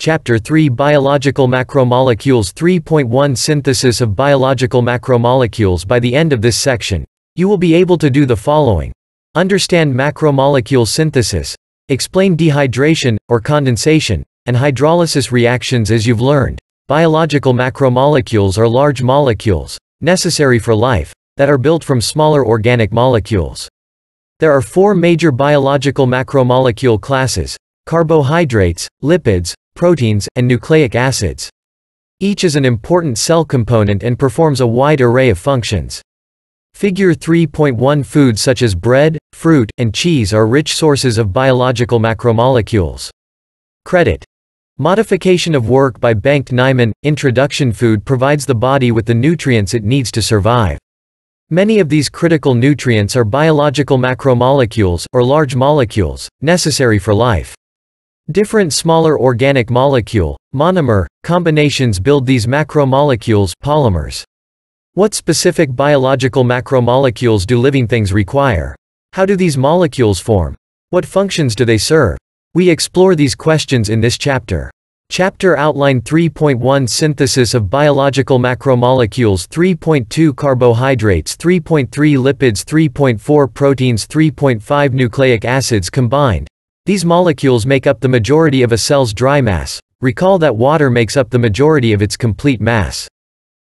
Chapter 3 Biological Macromolecules 3.1 Synthesis of Biological Macromolecules. By the end of this section, you will be able to do the following. Understand macromolecule synthesis, explain dehydration, or condensation, and hydrolysis reactions as you've learned. Biological macromolecules are large molecules, necessary for life, that are built from smaller organic molecules. There are four major biological macromolecule classes: carbohydrates, lipids, proteins, and nucleic acids. Each is an important cell component and performs a wide array of functions. Figure 3.1. Foods such as bread, fruit, and cheese are rich sources of biological macromolecules. Credit. Modification of work by Bengt-Nyman, Introduction. Food provides the body with the nutrients it needs to survive. Many of these critical nutrients are biological macromolecules, or large molecules, necessary for life. Different smaller organic molecule, monomer, combinations build these macromolecules, polymers. What specific biological macromolecules do living things require? How do these molecules form? What functions do they serve? We explore these questions in this chapter. Chapter Outline 3.1 Synthesis of Biological Macromolecules 3.2 Carbohydrates 3.3 Lipids 3.4 Proteins 3.5 Nucleic Acids. Combined, these molecules make up the majority of a cell's dry mass. Recall that water makes up the majority of its complete mass.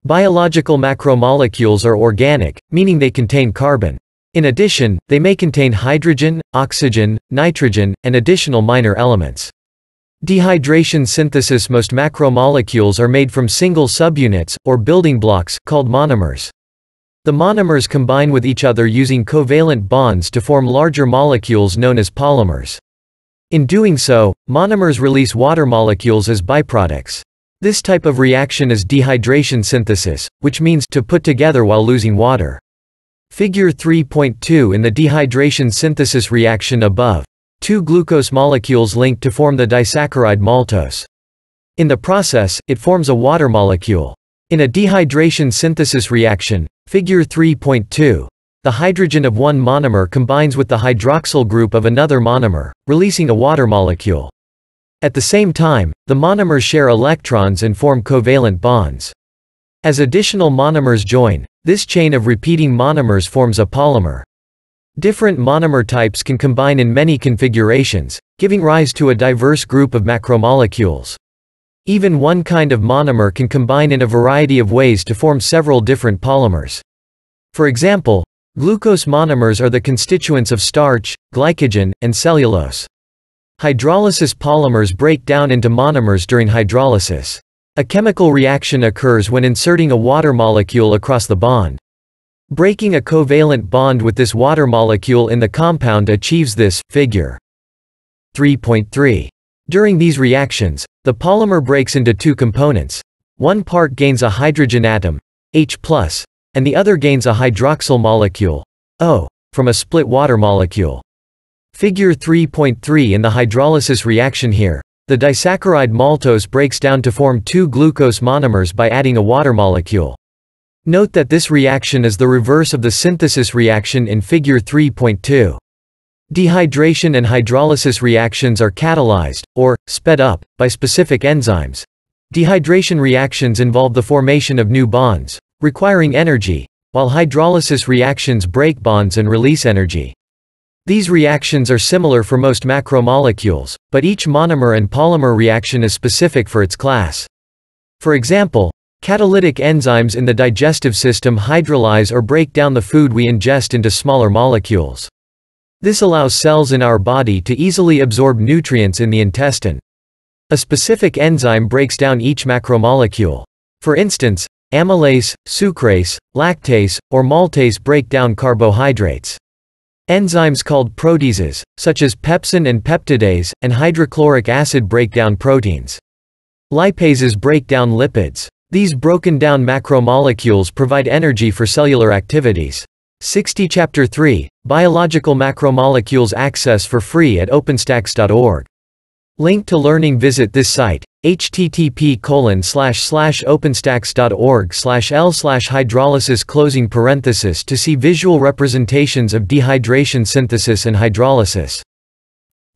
Biological macromolecules are organic, meaning they contain carbon. In addition, they may contain hydrogen, oxygen, nitrogen, and additional minor elements. Dehydration synthesis. Most macromolecules are made from single subunits, or building blocks, called monomers. The monomers combine with each other using covalent bonds to form larger molecules known as polymers. In doing so, monomers release water molecules as byproducts. This type of reaction is dehydration synthesis, which means to put together while losing water. Figure 3.2. In the dehydration synthesis reaction above, two glucose molecules link to form the disaccharide maltose. In the process, it forms a water molecule. In a dehydration synthesis reaction, Figure 3.2, the hydrogen of one monomer combines with the hydroxyl group of another monomer, releasing a water molecule. At the same time, the monomers share electrons and form covalent bonds. As additional monomers join, this chain of repeating monomers forms a polymer. Different monomer types can combine in many configurations, giving rise to a diverse group of macromolecules. Even one kind of monomer can combine in a variety of ways to form several different polymers. For example, glucose monomers are the constituents of starch, glycogen, and cellulose. Hydrolysis polymers break down into monomers during hydrolysis. A chemical reaction occurs when inserting a water molecule across the bond. Breaking a covalent bond with this water molecule in the compound achieves this. Figure 3.3. During these reactions, the polymer breaks into two components. One part gains a hydrogen atom, H+, and the other gains a hydroxyl molecule, O, from a split water molecule. Figure 3.3. In the hydrolysis reaction here, the disaccharide maltose breaks down to form two glucose monomers by adding a water molecule. Note that this reaction is the reverse of the synthesis reaction in Figure 3.2. Dehydration and hydrolysis reactions are catalyzed, or sped up, by specific enzymes. Dehydration reactions involve the formation of new bonds, requiring energy, while hydrolysis reactions break bonds and release energy. These reactions are similar for most macromolecules, but each monomer and polymer reaction is specific for its class. For example, catalytic enzymes in the digestive system hydrolyze or break down the food we ingest into smaller molecules. This allows cells in our body to easily absorb nutrients in the intestine. A specific enzyme breaks down each macromolecule. For instance, amylase, sucrase, lactase, or maltase break down carbohydrates. Enzymes called proteases, such as pepsin and peptidase, and hydrochloric acid break down proteins. Lipases break down lipids. These broken down macromolecules provide energy for cellular activities. 60. Chapter 3, Biological Macromolecules. Access for free at openstax.org. Link to learning. Visit this site, http://openstax.org/l/hydrolysis to see visual representations of dehydration synthesis and hydrolysis.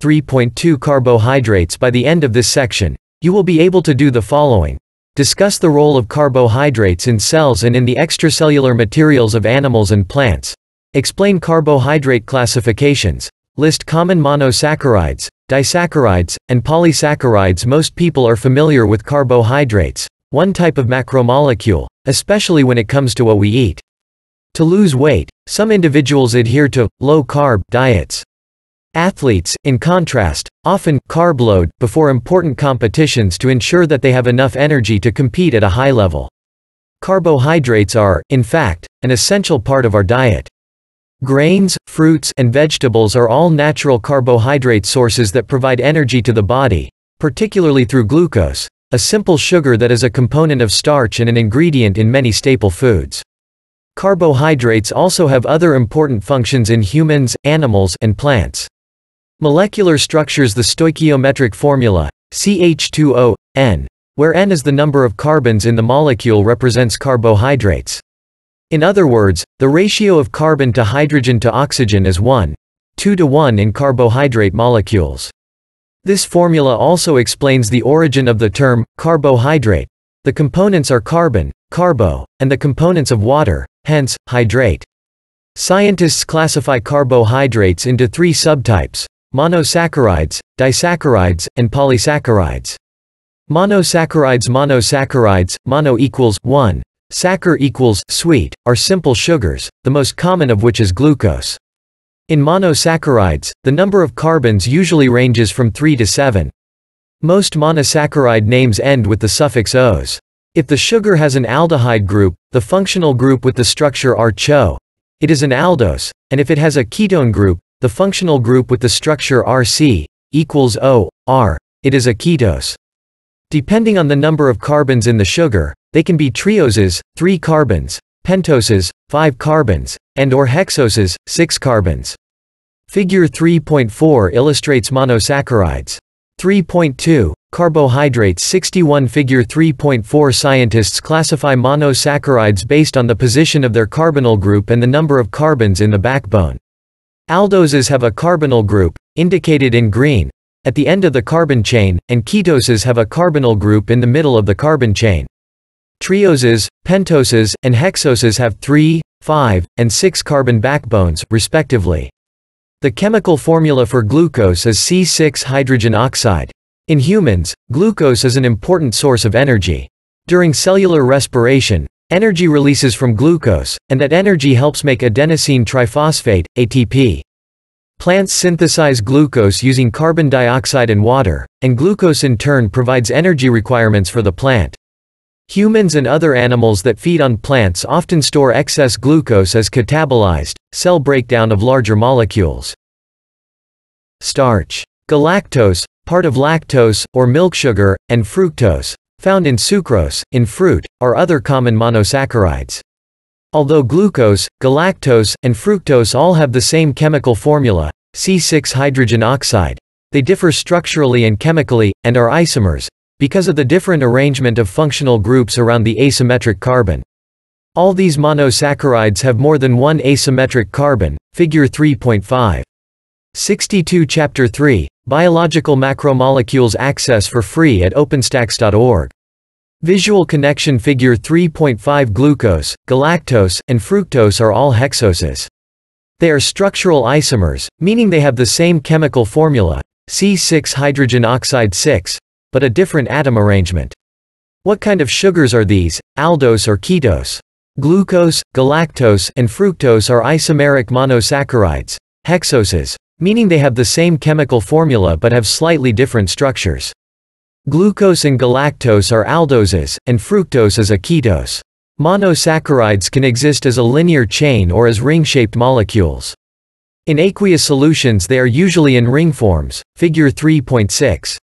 3.2 Carbohydrates. By the end of this section, You will be able to do the following. Discuss the role of carbohydrates in cells and in the extracellular materials of animals and plants. Explain carbohydrate classifications. List common monosaccharides, disaccharides, and polysaccharides. Most people are familiar with carbohydrates, one type of macromolecule, especially when it comes to what we eat. To lose weight, some individuals adhere to low-carb diets. Athletes, in contrast, often carb load before important competitions to ensure that they have enough energy to compete at a high level. Carbohydrates are, in fact, an essential part of our diet. Grains, fruits, and vegetables are all natural carbohydrate sources that provide energy to the body, particularly through glucose, a simple sugar that is a component of starch and an ingredient in many staple foods. Carbohydrates also have other important functions in humans, animals, and plants. Molecular structures. The stoichiometric formula, CH2O(N), where N is the number of carbons in the molecule, represents carbohydrates. In other words, the ratio of carbon to hydrogen to oxygen is 1:2 to 1 in carbohydrate molecules. This formula also explains the origin of the term carbohydrate. The components are carbon, carbo, and the components of water, hence, hydrate. Scientists classify carbohydrates into 3 subtypes: monosaccharides, disaccharides, and polysaccharides. Monosaccharides, mono equals 1, saccharide equals sweet, are simple sugars, the most common of which is glucose. In monosaccharides, the number of carbons usually ranges from 3 to 7. Most monosaccharide names end with the suffix -os. If the sugar has an aldehyde group, the functional group with the structure R-CHO, it is an aldose, and if it has a ketone group, the functional group with the structure RC equals O-R, it is a ketose. Depending on the number of carbons in the sugar, they can be trioses, 3 carbons, pentoses, 5 carbons, and or hexoses, 6 carbons. Figure 3.4 illustrates monosaccharides. 3.2, carbohydrates 61. Figure 3.4. Scientists classify monosaccharides based on the position of their carbonyl group and the number of carbons in the backbone. Aldoses have a carbonyl group, indicated in green, at the end of the carbon chain, and ketoses have a carbonyl group in the middle of the carbon chain. Trioses, pentoses, and hexoses have 3, 5, and 6 carbon backbones, respectively. The chemical formula for glucose is C6H. In humans, glucose is an important source of energy. During cellular respiration, energy releases from glucose, and that energy helps make adenosine triphosphate, ATP. Plants synthesize glucose using carbon dioxide and water, and glucose in turn provides energy requirements for the plant. Humans and other animals that feed on plants often store excess glucose as catabolized, cell breakdown of larger molecules. Starch. Galactose, part of lactose, or milk sugar, and fructose, found in sucrose, in fruit, are other common monosaccharides. Although glucose, galactose, and fructose all have the same chemical formula, C6H, they differ structurally and chemically, and are isomers, because of the different arrangement of functional groups around the asymmetric carbon. All these monosaccharides have more than one asymmetric carbon, figure 3.5. 62. Chapter 3, Biological Macromolecules. Access for free at openstax.org. Visual connection. Figure 3.5. Glucose, galactose, and fructose are all hexoses. They are structural isomers, meaning they have the same chemical formula, C6H6, but a different atom arrangement. What kind of sugars are these, aldose or ketose? Glucose, galactose, and fructose are isomeric monosaccharides, hexoses, meaning they have the same chemical formula but have slightly different structures. Glucose and galactose are aldoses, and fructose is a ketose. Monosaccharides can exist as a linear chain or as ring-shaped molecules. In aqueous solutions they are usually in ring forms, figure 3.6.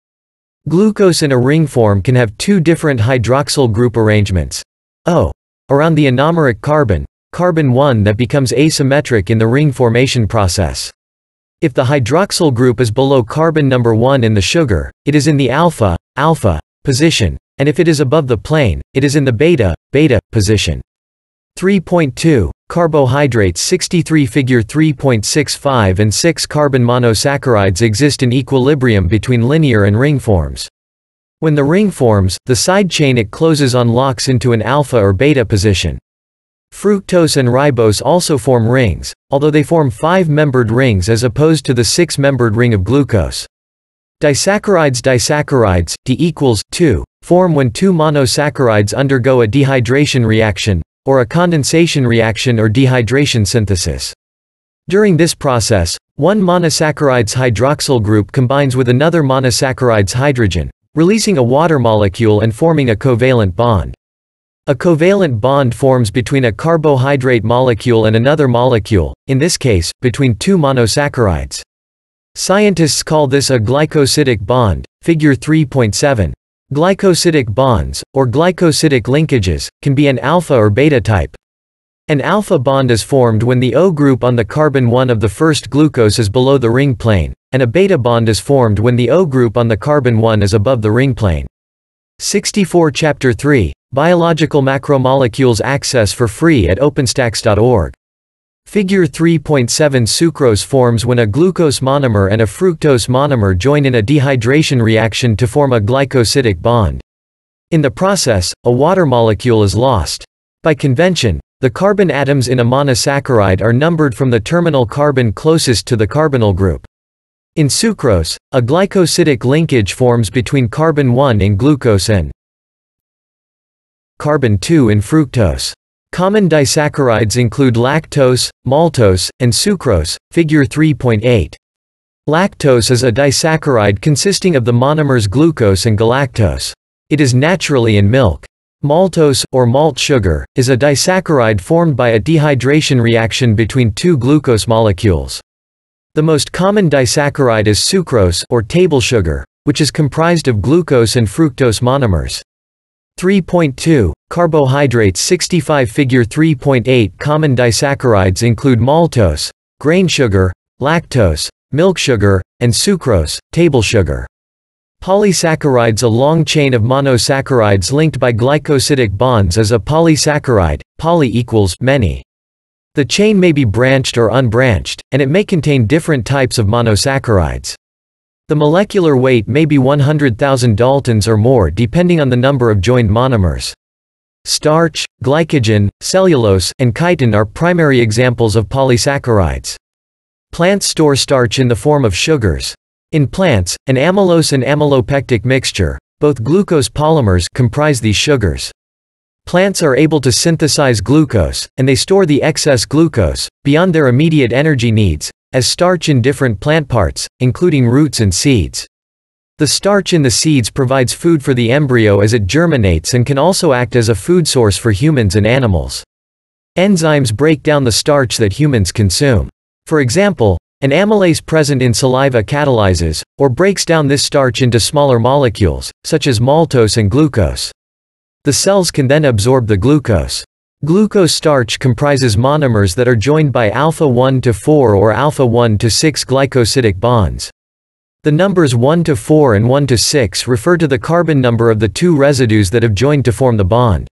Glucose in a ring form can have 2 different hydroxyl group arrangements, O, around the anomeric carbon, carbon 1, that becomes asymmetric in the ring formation process. If the hydroxyl group is below carbon number 1 in the sugar, it is in the alpha position, and if it is above the plane, it is in the beta position. 3.2, carbohydrates 63. Figure 3.65 and 6 carbon monosaccharides exist in equilibrium between linear and ring forms. When the ring forms, the side chain it closes on locks into an alpha or beta position. Fructose and ribose also form rings, although they form 5-membered rings as opposed to the 6-membered ring of glucose. Disaccharides D equals 2, form when two monosaccharides undergo a dehydration reaction, or a condensation reaction or dehydration synthesis. During this process, one monosaccharide's hydroxyl group combines with another monosaccharide's hydrogen, releasing a water molecule and forming a covalent bond. A covalent bond forms between a carbohydrate molecule and another molecule, in this case, between two monosaccharides. Scientists call this a glycosidic bond, figure 3.7. Glycosidic bonds, or glycosidic linkages, can be an alpha or beta type. An alpha bond is formed when the O group on the carbon 1 of the first glucose is below the ring plane, and a beta bond is formed when the O group on the carbon 1 is above the ring plane. 64 Chapter 3, Biological Macromolecules Access for Free at OpenStax.org. Figure 3.7. Sucrose forms when a glucose monomer and a fructose monomer join in a dehydration reaction to form a glycosidic bond. In the process, a water molecule is lost. By convention, the carbon atoms in a monosaccharide are numbered from the terminal carbon closest to the carbonyl group. In sucrose, a glycosidic linkage forms between carbon 1 in glucose and carbon 2 in fructose. Common disaccharides include lactose, maltose, and sucrose, figure 3.8. Lactose is a disaccharide consisting of the monomers glucose and galactose. It is naturally in milk. Maltose, or malt sugar, is a disaccharide formed by a dehydration reaction between two glucose molecules. The most common disaccharide is sucrose, or table sugar, which is comprised of glucose and fructose monomers. 3.2. Carbohydrates 65 Figure 3.8. Common disaccharides include maltose, grain sugar, lactose, milk sugar, and sucrose, table sugar. Polysaccharides a long chain of monosaccharides linked by glycosidic bonds is a polysaccharide, poly equals many. The chain may be branched or unbranched, and it may contain different types of monosaccharides. The molecular weight may be 100,000 daltons or more depending on the number of joined monomers. Starch, glycogen, cellulose, and chitin are primary examples of polysaccharides. Plants store starch in the form of sugars. In plants, an amylose and amylopectic mixture, both glucose polymers, comprise these sugars. Plants are able to synthesize glucose, and they store the excess glucose, beyond their immediate energy needs, as starch in different plant parts, including roots and seeds. The starch in the seeds provides food for the embryo as it germinates and can also act as a food source for humans and animals. Enzymes break down the starch that humans consume. For example, an amylase present in saliva catalyzes, or breaks down this starch into smaller molecules, such as maltose and glucose. The cells can then absorb the glucose. Glucose starch comprises monomers that are joined by alpha 1 to 4 or alpha 1 to 6 glycosidic bonds. The numbers 1 to 4 and 1 to 6 refer to the carbon number of the two residues that have joined to form the bond.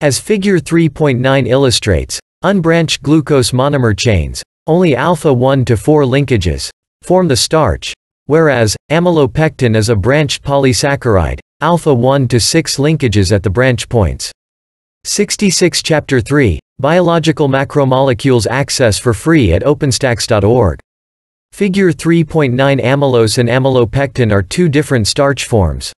As figure 3.9 illustrates, unbranched glucose monomer chains, only alpha 1 to 4 linkages, form the starch, whereas amylopectin is a branched polysaccharide, alpha 1 to 6 linkages at the branch points. 66 Chapter 3, Biological Macromolecules Access for Free at OpenStax.org. Figure 3.9 Amylose and amylopectin are two different starch forms.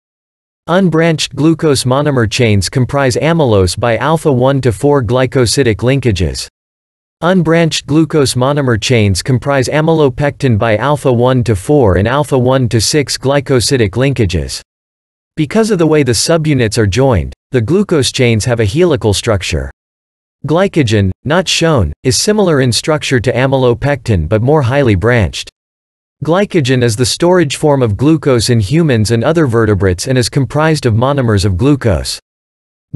Unbranched glucose monomer chains comprise amylose by alpha 1 to 4 glycosidic linkages. Unbranched glucose monomer chains comprise amylopectin by alpha 1 to 4 and alpha 1 to 6 glycosidic linkages. Because of the way the subunits are joined, the glucose chains have a helical structure. Glycogen, not shown, is similar in structure to amylopectin but more highly branched. Glycogen is the storage form of glucose in humans and other vertebrates and is comprised of monomers of glucose.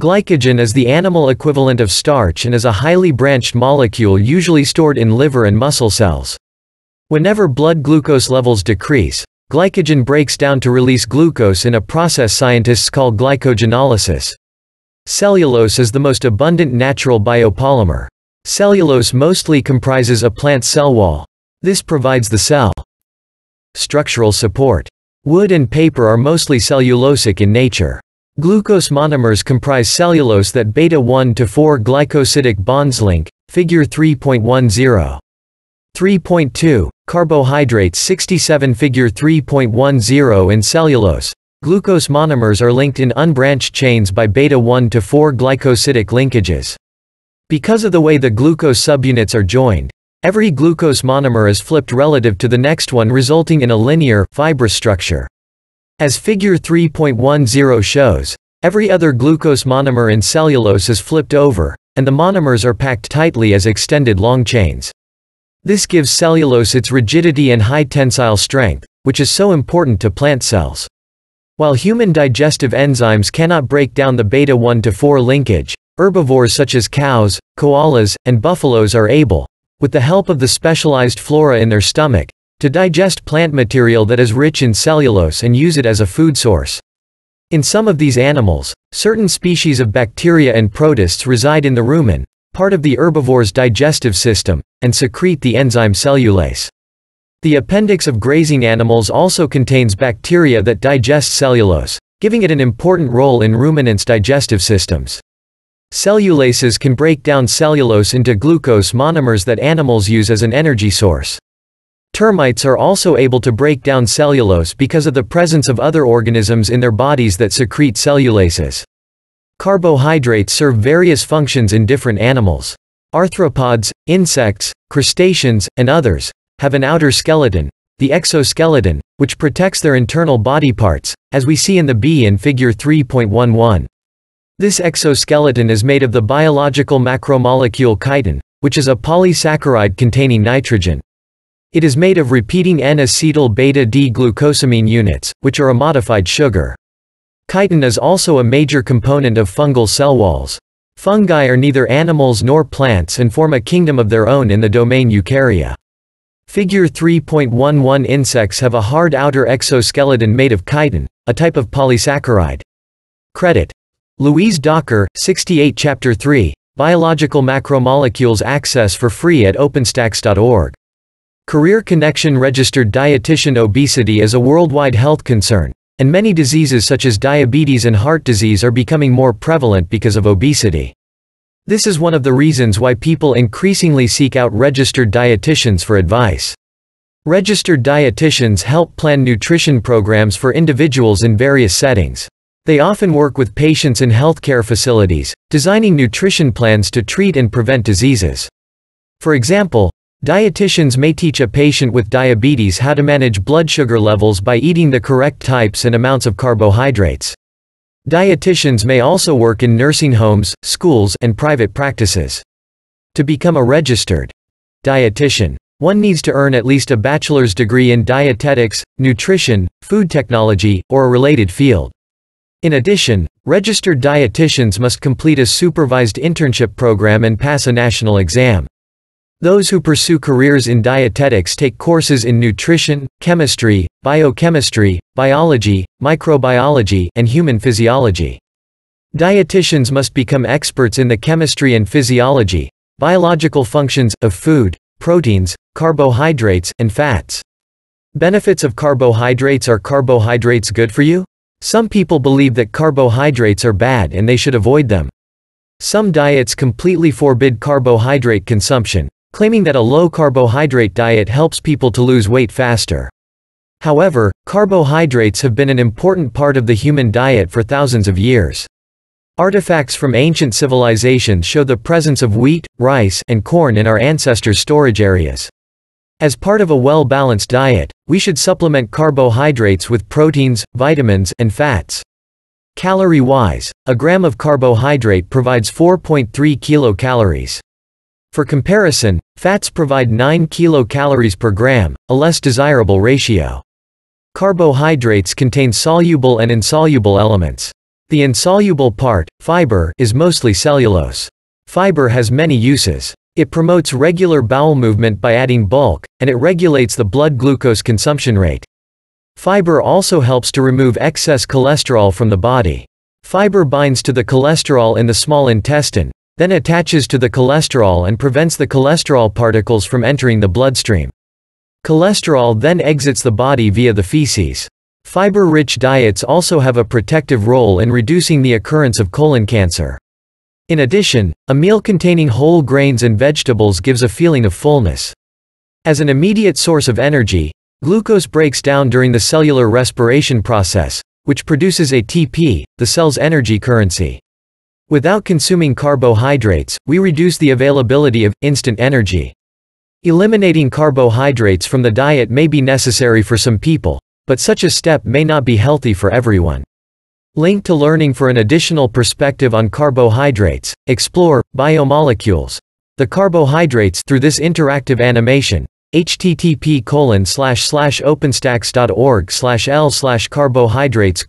Glycogen is the animal equivalent of starch and is a highly branched molecule usually stored in liver and muscle cells. Whenever blood glucose levels decrease, glycogen breaks down to release glucose in a process scientists call glycogenolysis. Cellulose is the most abundant natural biopolymer. Cellulose mostly comprises a plant cell wall. This provides the cell structural support. Wood and paper are mostly cellulosic in nature. Glucose monomers comprise cellulose that beta-1 to 4 glycosidic bonds link, figure 3.10. 3.2. Carbohydrates 67 figure 3.10 in cellulose. Glucose monomers are linked in unbranched chains by beta-1 to 4 glycosidic linkages. Because of the way the glucose subunits are joined, every glucose monomer is flipped relative to the next one, resulting in a linear, fibrous structure. As figure 3.10 shows, every other glucose monomer in cellulose is flipped over, and the monomers are packed tightly as extended long chains. This gives cellulose its rigidity and high tensile strength, which is so important to plant cells. While human digestive enzymes cannot break down the beta-1 to 4 linkage, herbivores such as cows, koalas, and buffaloes are able, with the help of the specialized flora in their stomach, to digest plant material that is rich in cellulose and use it as a food source. In some of these animals, certain species of bacteria and protists reside in the rumen, part of the herbivore's digestive system, and secrete the enzyme cellulase. The appendix of grazing animals also contains bacteria that digest cellulose, giving it an important role in ruminants' digestive systems. Cellulases can break down cellulose into glucose monomers that animals use as an energy source. Termites are also able to break down cellulose because of the presence of other organisms in their bodies that secrete cellulases. Carbohydrates serve various functions in different animals. Arthropods, insects, crustaceans, and others have an outer skeleton, the exoskeleton, which protects their internal body parts, as we see in the bee in figure 3.11. This exoskeleton is made of the biological macromolecule chitin, which is a polysaccharide containing nitrogen. It is made of repeating N-acetyl beta-D-glucosamine units, which are a modified sugar. Chitin is also a major component of fungal cell walls. Fungi are neither animals nor plants and form a kingdom of their own in the domain Eukarya. Figure 3.11. Insects have a hard outer exoskeleton made of chitin, a type of polysaccharide. Credit: Louise Docker, 68, Chapter 3, Biological Macromolecules, access for free at openstax.org. Career Connection. Registered dietitian. Obesity is a worldwide health concern, and many diseases such as diabetes and heart disease are becoming more prevalent because of obesity. This is one of the reasons why people increasingly seek out registered dietitians for advice. Registered dietitians help plan nutrition programs for individuals in various settings. They often work with patients in healthcare facilities, designing nutrition plans to treat and prevent diseases. For example, dietitians may teach a patient with diabetes how to manage blood sugar levels by eating the correct types and amounts of carbohydrates. Dietitians may also work in nursing homes, schools, and private practices. To become a registered dietitian, one needs to earn at least a bachelor's degree in dietetics, nutrition, food technology, or a related field. In addition, registered dietitians must complete a supervised internship program and pass a national exam. Those who pursue careers in dietetics take courses in nutrition, chemistry, biochemistry, biology, microbiology, and human physiology. Dietitians must become experts in the chemistry and physiology, biological functions, of food, proteins, carbohydrates, and fats. Benefits of carbohydrates. Are carbohydrates good for you? Some people believe that carbohydrates are bad and they should avoid them. Some diets completely forbid carbohydrate consumption, claiming that a low-carbohydrate diet helps people to lose weight faster. However, carbohydrates have been an important part of the human diet for thousands of years. Artifacts from ancient civilizations show the presence of wheat, rice, and corn in our ancestors' storage areas. As part of a well-balanced diet, we should supplement carbohydrates with proteins, vitamins, and fats. Calorie-wise, a gram of carbohydrate provides 4.3 kilocalories. For comparison, fats provide 9 kilocalories per gram, a less desirable ratio. Carbohydrates contain soluble and insoluble elements. The insoluble part, fiber, is mostly cellulose. Fiber has many uses. It promotes regular bowel movement by adding bulk, and it regulates the blood glucose consumption rate. Fiber also helps to remove excess cholesterol from the body. Fiber binds to the cholesterol in the small intestine, then attaches to the cholesterol and prevents the cholesterol particles from entering the bloodstream. Cholesterol then exits the body via the feces. Fiber-rich diets also have a protective role in reducing the occurrence of colon cancer. In addition, a meal containing whole grains and vegetables gives a feeling of fullness. As an immediate source of energy, glucose breaks down during the cellular respiration process, which produces ATP, the cell's energy currency. Without consuming carbohydrates, we reduce the availability of instant energy. Eliminating carbohydrates from the diet may be necessary for some people, but such a step may not be healthy for everyone. Link to learning for an additional perspective on carbohydrates. Explore biomolecules, the carbohydrates, through this interactive animation. http://openstax.org/l/carbohydrates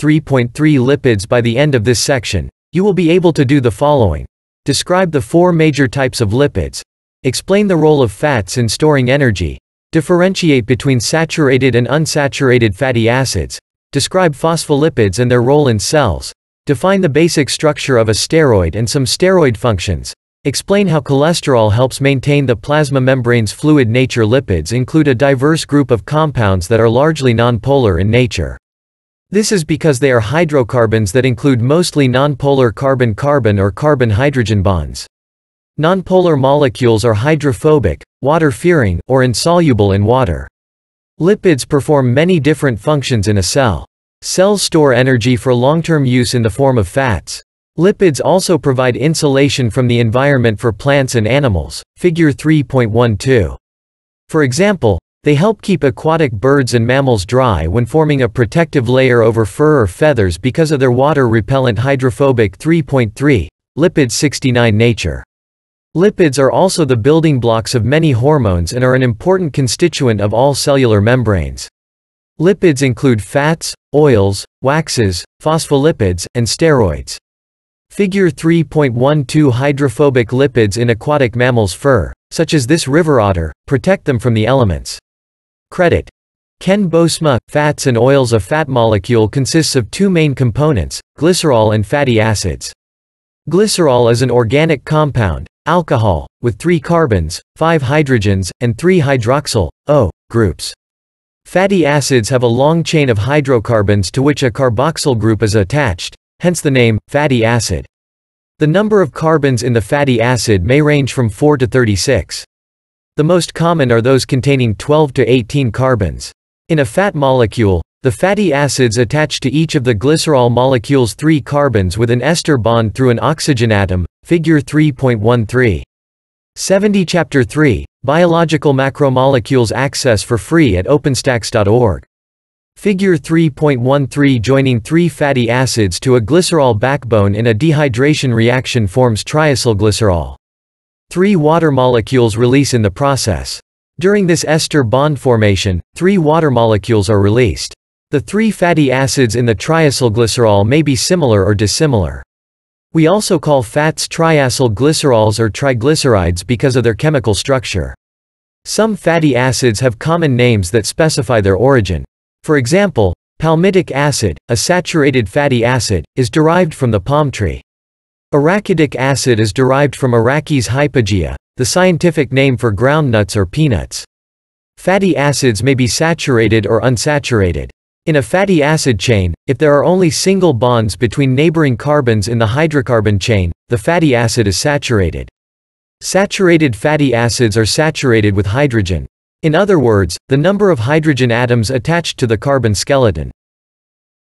3.3 Lipids. By the end of this section, you will be able to do the following. Describe the four major types of lipids. Explain the role of fats in storing energy. Differentiate between saturated and unsaturated fatty acids. Describe phospholipids and their role in cells. Define the basic structure of a steroid and some steroid functions. Explain how cholesterol helps maintain the plasma membrane's fluid nature. Lipids include a diverse group of compounds that are largely nonpolar in nature. This is because they are hydrocarbons that include mostly nonpolar carbon-carbon or carbon-hydrogen bonds. Nonpolar molecules are hydrophobic, water-fearing, or insoluble in water. Lipids perform many different functions in a cell. Cells store energy for long-term use in the form of fats. Lipids also provide insulation from the environment for plants and animals. Figure 3.12. For example, they help keep aquatic birds and mammals dry when forming a protective layer over fur or feathers because of their water-repellent hydrophobic. 3.3. Lipids 69 Nature. Lipids are also the building blocks of many hormones and are an important constituent of all cellular membranes. Lipids include fats, oils, waxes, phospholipids, and steroids. Figure 3.12. Hydrophobic lipids in aquatic mammals. Fur, such as this river otter, protect them from the elements. Credit. Ken Bosma. Fats and oils. A fat molecule consists of two main components, glycerol and fatty acids. Glycerol is an organic compound, alcohol, with 3 carbons, 5 hydrogens, and 3 hydroxyl-O groups. Fatty acids have a long chain of hydrocarbons to which a carboxyl group is attached, hence the name, fatty acid. The number of carbons in the fatty acid may range from 4 to 36. The most common are those containing 12 to 18 carbons. In a fat molecule, the fatty acids attach to each of the glycerol molecule's 3 carbons with an ester bond through an oxygen atom. Figure 3.13. 70. Chapter 3, Biological Macromolecules. Access for free at openstax.org. Figure 3.13. Joining 3 fatty acids to a glycerol backbone in a dehydration reaction forms triacylglycerol. 3 water molecules release in the process. During this ester bond formation, 3 water molecules are released. The 3 fatty acids in the triacylglycerol may be similar or dissimilar. We also call fats triacylglycerols or triglycerides because of their chemical structure. Some fatty acids have common names that specify their origin. For example, palmitic acid, a saturated fatty acid, is derived from the palm tree. Arachidic acid is derived from Arachis hypogea, the scientific name for groundnuts or peanuts. Fatty acids may be saturated or unsaturated. In a fatty acid chain, if there are only single bonds between neighboring carbons in the hydrocarbon chain, the fatty acid is saturated. Saturated fatty acids are saturated with hydrogen. In other words, the number of hydrogen atoms attached to the carbon skeleton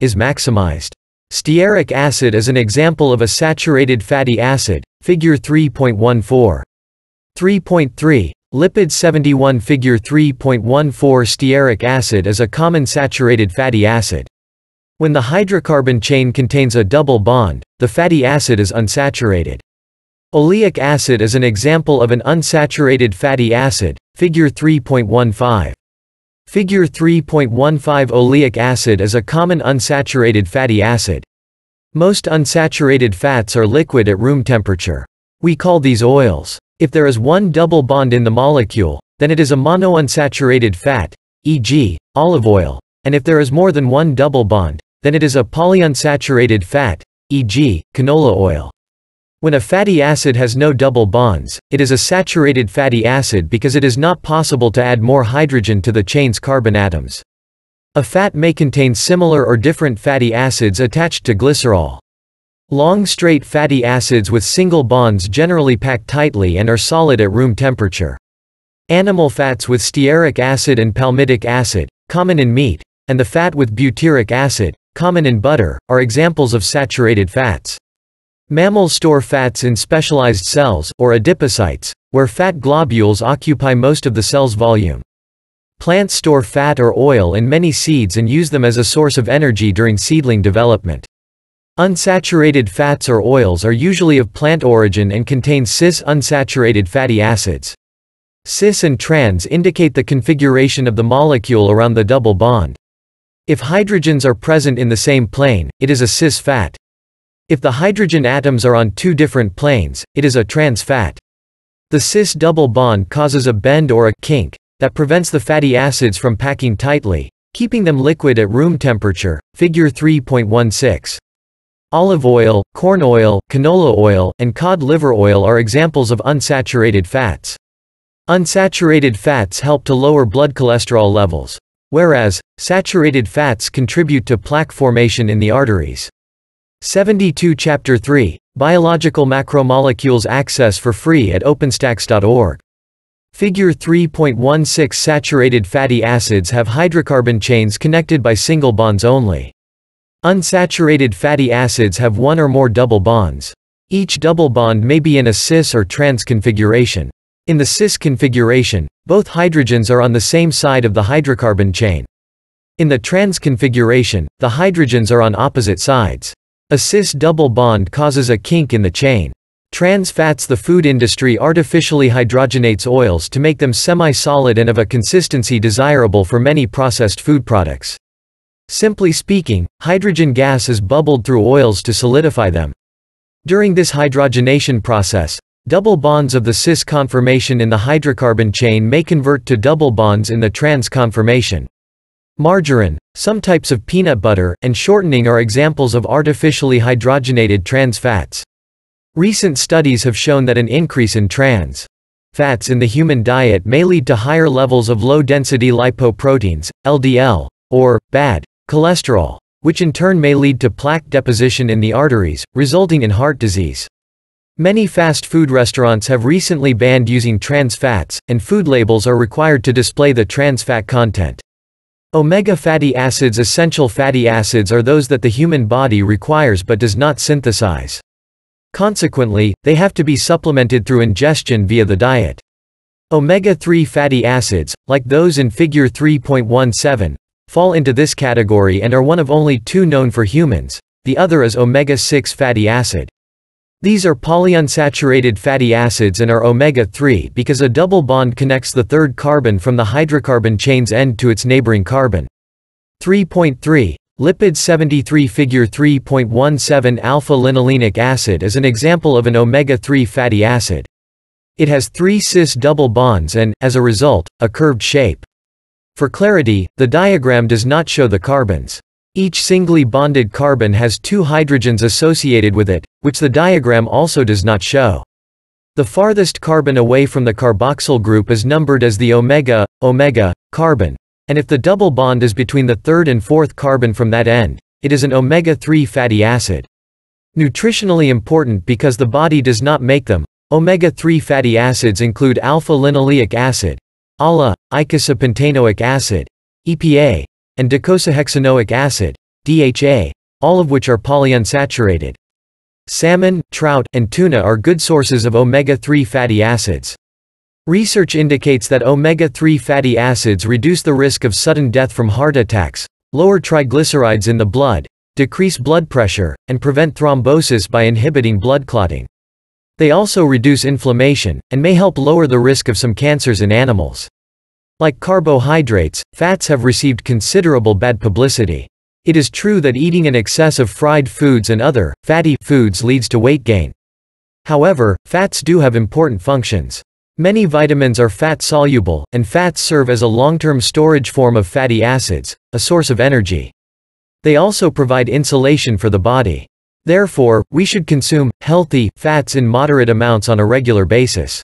is maximized. Stearic acid is an example of a saturated fatty acid. Figure 3.14. 3.3. Lipid 71. Figure 3.14. Stearic acid is a common saturated fatty acid. When the hydrocarbon chain contains a double bond, the fatty acid is unsaturated. Oleic acid is an example of an unsaturated fatty acid. Figure 3.15. Figure 3.15. Oleic acid is a common unsaturated fatty acid. Most unsaturated fats are liquid at room temperature. We call these oils. If there is one double bond in the molecule, then it is a monounsaturated fat, e.g., olive oil, and if there is more than one double bond, then it is a polyunsaturated fat, e.g., canola oil. When a fatty acid has no double bonds, it is a saturated fatty acid because it is not possible to add more hydrogen to the chain's carbon atoms. A fat may contain similar or different fatty acids attached to glycerol. Long straight fatty acids with single bonds generally pack tightly and are solid at room temperature. Animal fats with stearic acid and palmitic acid, common in meat, and the fat with butyric acid, common in butter, are examples of saturated fats. Mammals store fats in specialized cells, or adipocytes, where fat globules occupy most of the cell's volume. Plants store fat or oil in many seeds and use them as a source of energy during seedling development. Unsaturated fats or oils are usually of plant origin and contain cis-unsaturated fatty acids. Cis and trans indicate the configuration of the molecule around the double bond. If hydrogens are present in the same plane, it is a cis fat. If the hydrogen atoms are on two different planes, it is a trans fat. The cis double bond causes a bend or a kink that prevents the fatty acids from packing tightly, keeping them liquid at room temperature. Figure 3.16. Olive oil, corn oil, canola oil, and cod liver oil are examples of unsaturated fats. Unsaturated fats help to lower blood cholesterol levels, whereas saturated fats contribute to plaque formation in the arteries. 72 Chapter 3, Biological Macromolecules, access for free at openstax.org. Figure 3.16. Saturated fatty acids have hydrocarbon chains connected by single bonds only. Unsaturated fatty acids have one or more double bonds. Each double bond may be in a cis or trans configuration. In the cis configuration, both hydrogens are on the same side of the hydrocarbon chain. In the trans configuration, the hydrogens are on opposite sides. A cis double bond causes a kink in the chain. Trans fats. The food industry artificially hydrogenates oils to make them semi-solid and of a consistency desirable for many processed food products. Simply speaking, hydrogen gas is bubbled through oils to solidify them. During this hydrogenation process, double bonds of the cis conformation in the hydrocarbon chain may convert to double bonds in the trans conformation. Margarine, some types of peanut butter, and shortening are examples of artificially hydrogenated trans fats. Recent studies have shown that an increase in trans fats in the human diet may lead to higher levels of low-density lipoproteins, LDL, or bad cholesterol, which in turn may lead to plaque deposition in the arteries, resulting in heart disease. Many fast food restaurants have recently banned using trans fats, and food labels are required to display the trans fat content. Omega fatty acids. Essential fatty acids are those that the human body requires but does not synthesize. Consequently, they have to be supplemented through ingestion via the diet. Omega-3 fatty acids, like those in Figure 3.17, fall into this category and are one of only two known for humans. The other is omega-6 fatty acid. These are polyunsaturated fatty acids and are omega-3 because a double bond connects the third carbon from the hydrocarbon chain's end to its neighboring carbon. 3.3. Lipids. 73 Figure 3.17. Alpha-linolenic acid is an example of an omega-3 fatty acid. It has three cis double bonds and, as a result, a curved shape. For clarity, the diagram does not show the carbons. Each singly bonded carbon has two hydrogens associated with it, which the diagram also does not show. The farthest carbon away from the carboxyl group is numbered as the omega carbon, and if the double bond is between the third and fourth carbon from that end, it is an omega-3 fatty acid. Nutritionally important because the body does not make them. Omega-3 fatty acids include alpha-linolenic acid, ALA, eicosapentaenoic acid, EPA, and docosahexaenoic acid, DHA, all of which are polyunsaturated. Salmon, trout, and tuna are good sources of omega-3 fatty acids. Research indicates that omega-3 fatty acids reduce the risk of sudden death from heart attacks, lower triglycerides in the blood, decrease blood pressure, and prevent thrombosis by inhibiting blood clotting. They also reduce inflammation, and may help lower the risk of some cancers in animals. Like carbohydrates, fats have received considerable bad publicity. It is true that eating an excess of fried foods and other fatty foods leads to weight gain. However, fats do have important functions. Many vitamins are fat-soluble, and fats serve as a long-term storage form of fatty acids, a source of energy. They also provide insulation for the body. Therefore, we should consume healthy fats in moderate amounts on a regular basis.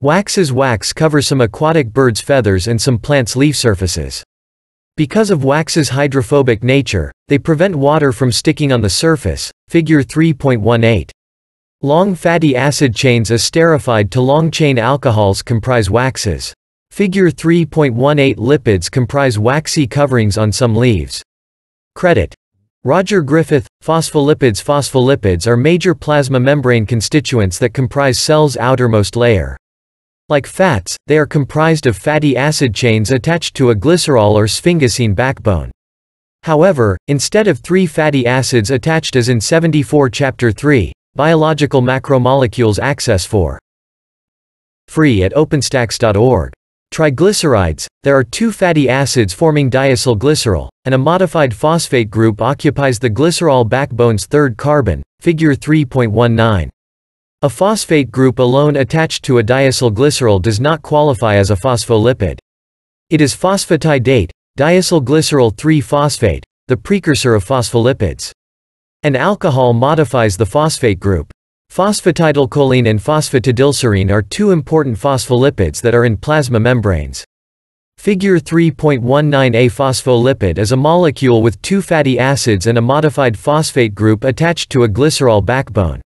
Wax's wax covers some aquatic birds' feathers and some plants' leaf surfaces. Because of wax's hydrophobic nature, they prevent water from sticking on the surface, figure 3.18. Long fatty acid chains as esterified to long-chain alcohols comprise waxes. Figure 3.18. Lipids comprise waxy coverings on some leaves. Credit. Roger Griffith. Phospholipids. Phospholipids are major plasma membrane constituents that comprise cells' outermost layer. Like fats, they are comprised of fatty acid chains attached to a glycerol or sphingosine backbone. However, instead of three fatty acids attached as in 74 Chapter 3, Biological Macromolecules, access for free at openstax.org. Triglycerides. There are two fatty acids forming diacylglycerol, and a modified phosphate group occupies the glycerol backbone's third carbon, figure 3.19. A phosphate group alone attached to a diacylglycerol does not qualify as a phospholipid. It is phosphatidate, diacylglycerol 3-phosphate, the precursor of phospholipids. An alcohol modifies the phosphate group. Phosphatidylcholine and phosphatidylserine are two important phospholipids that are in plasma membranes. Figure 3.19. A phospholipid is a molecule with two fatty acids and a modified phosphate group attached to a glycerol backbone.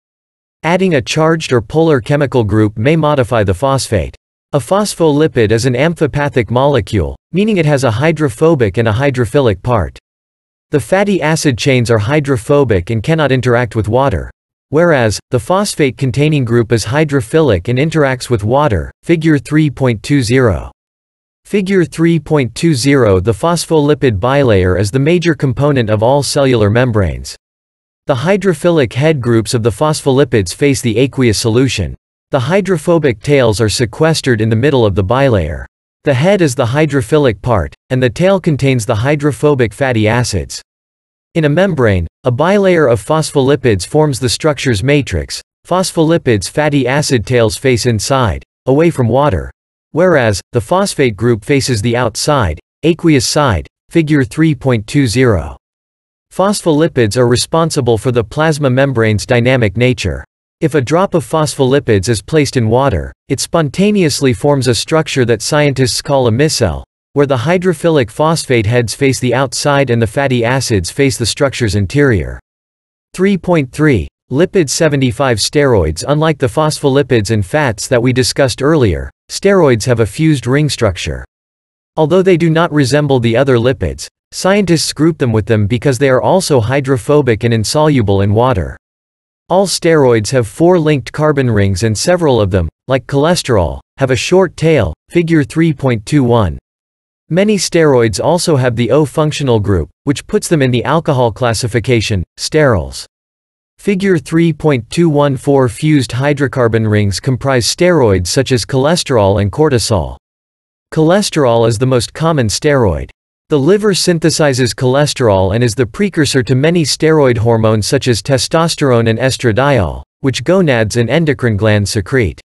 Adding a charged or polar chemical group may modify the phosphate. A phospholipid is an amphipathic molecule, meaning it has a hydrophobic and a hydrophilic part. The fatty acid chains are hydrophobic and cannot interact with water, whereas the phosphate-containing group is hydrophilic and interacts with water, figure 3.20. Figure 3.20. The phospholipid bilayer is the major component of all cellular membranes. The hydrophilic head groups of the phospholipids face the aqueous solution. The hydrophobic tails are sequestered in the middle of the bilayer. The head is the hydrophilic part, and the tail contains the hydrophobic fatty acids. In a membrane, a bilayer of phospholipids forms the structure's matrix. Phospholipids' fatty acid tails face inside, away from water, whereas the phosphate group faces the outside, aqueous side, figure 3.20. Phospholipids are responsible for the plasma membrane's dynamic nature. If a drop of phospholipids is placed in water, it spontaneously forms a structure that scientists call a micelle, where the hydrophilic phosphate heads face the outside and the fatty acids face the structure's interior. 3.3. Lipid 75. Steroids. Unlike the phospholipids and fats that we discussed earlier, steroids have a fused ring structure. Although they do not resemble the other lipids, scientists group them with them because they are also hydrophobic and insoluble in water. All steroids have four linked carbon rings, and several of them, like cholesterol, have a short tail, figure 3.21. Many steroids also have the O-functional group, which puts them in the alcohol classification, sterols. Figure 3.214. Fused hydrocarbon rings comprise steroids such as cholesterol and cortisol. Cholesterol is the most common steroid. The liver synthesizes cholesterol and is the precursor to many steroid hormones such as testosterone and estradiol, which gonads and endocrine glands secrete.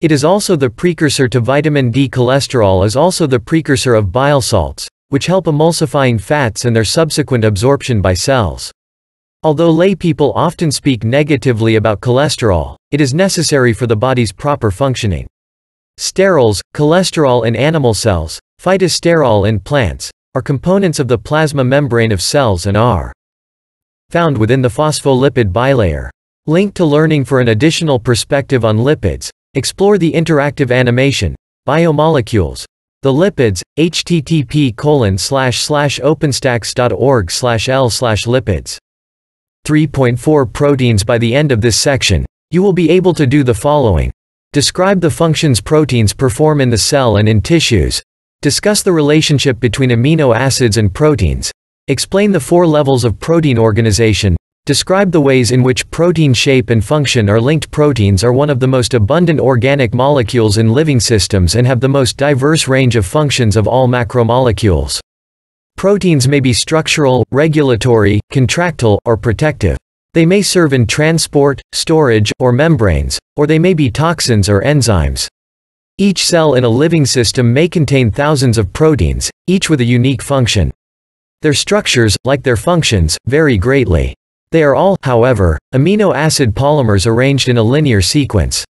It is also the precursor to vitamin D. Cholesterol is also the precursor of bile salts, which help emulsifying fats and their subsequent absorption by cells. Although lay people often speak negatively about cholesterol, it is necessary for the body's proper functioning. Sterols, cholesterol in animal cells, phytosterol in plants, are components of the plasma membrane of cells and are found within the phospholipid bilayer. Link to learning for an additional perspective on lipids. Explore the interactive animation, Biomolecules, the Lipids, http://openstax.org/l/lipids. 3.4 Proteins. By the end of this section, you will be able to do the following. Describe the functions proteins perform in the cell and in tissues. Discuss the relationship between amino acids and proteins. Explain the four levels of protein organization. Describe the ways in which protein shape and function are linked. Proteins are one of the most abundant organic molecules in living systems and have the most diverse range of functions of all macromolecules. Proteins may be structural, regulatory, contractile, or protective. They may serve in transport, storage, or membranes, or they may be toxins or enzymes. Each cell in a living system may contain thousands of proteins, each with a unique function. Their structures, like their functions, vary greatly. They are all, however, amino acid polymers arranged in a linear sequence.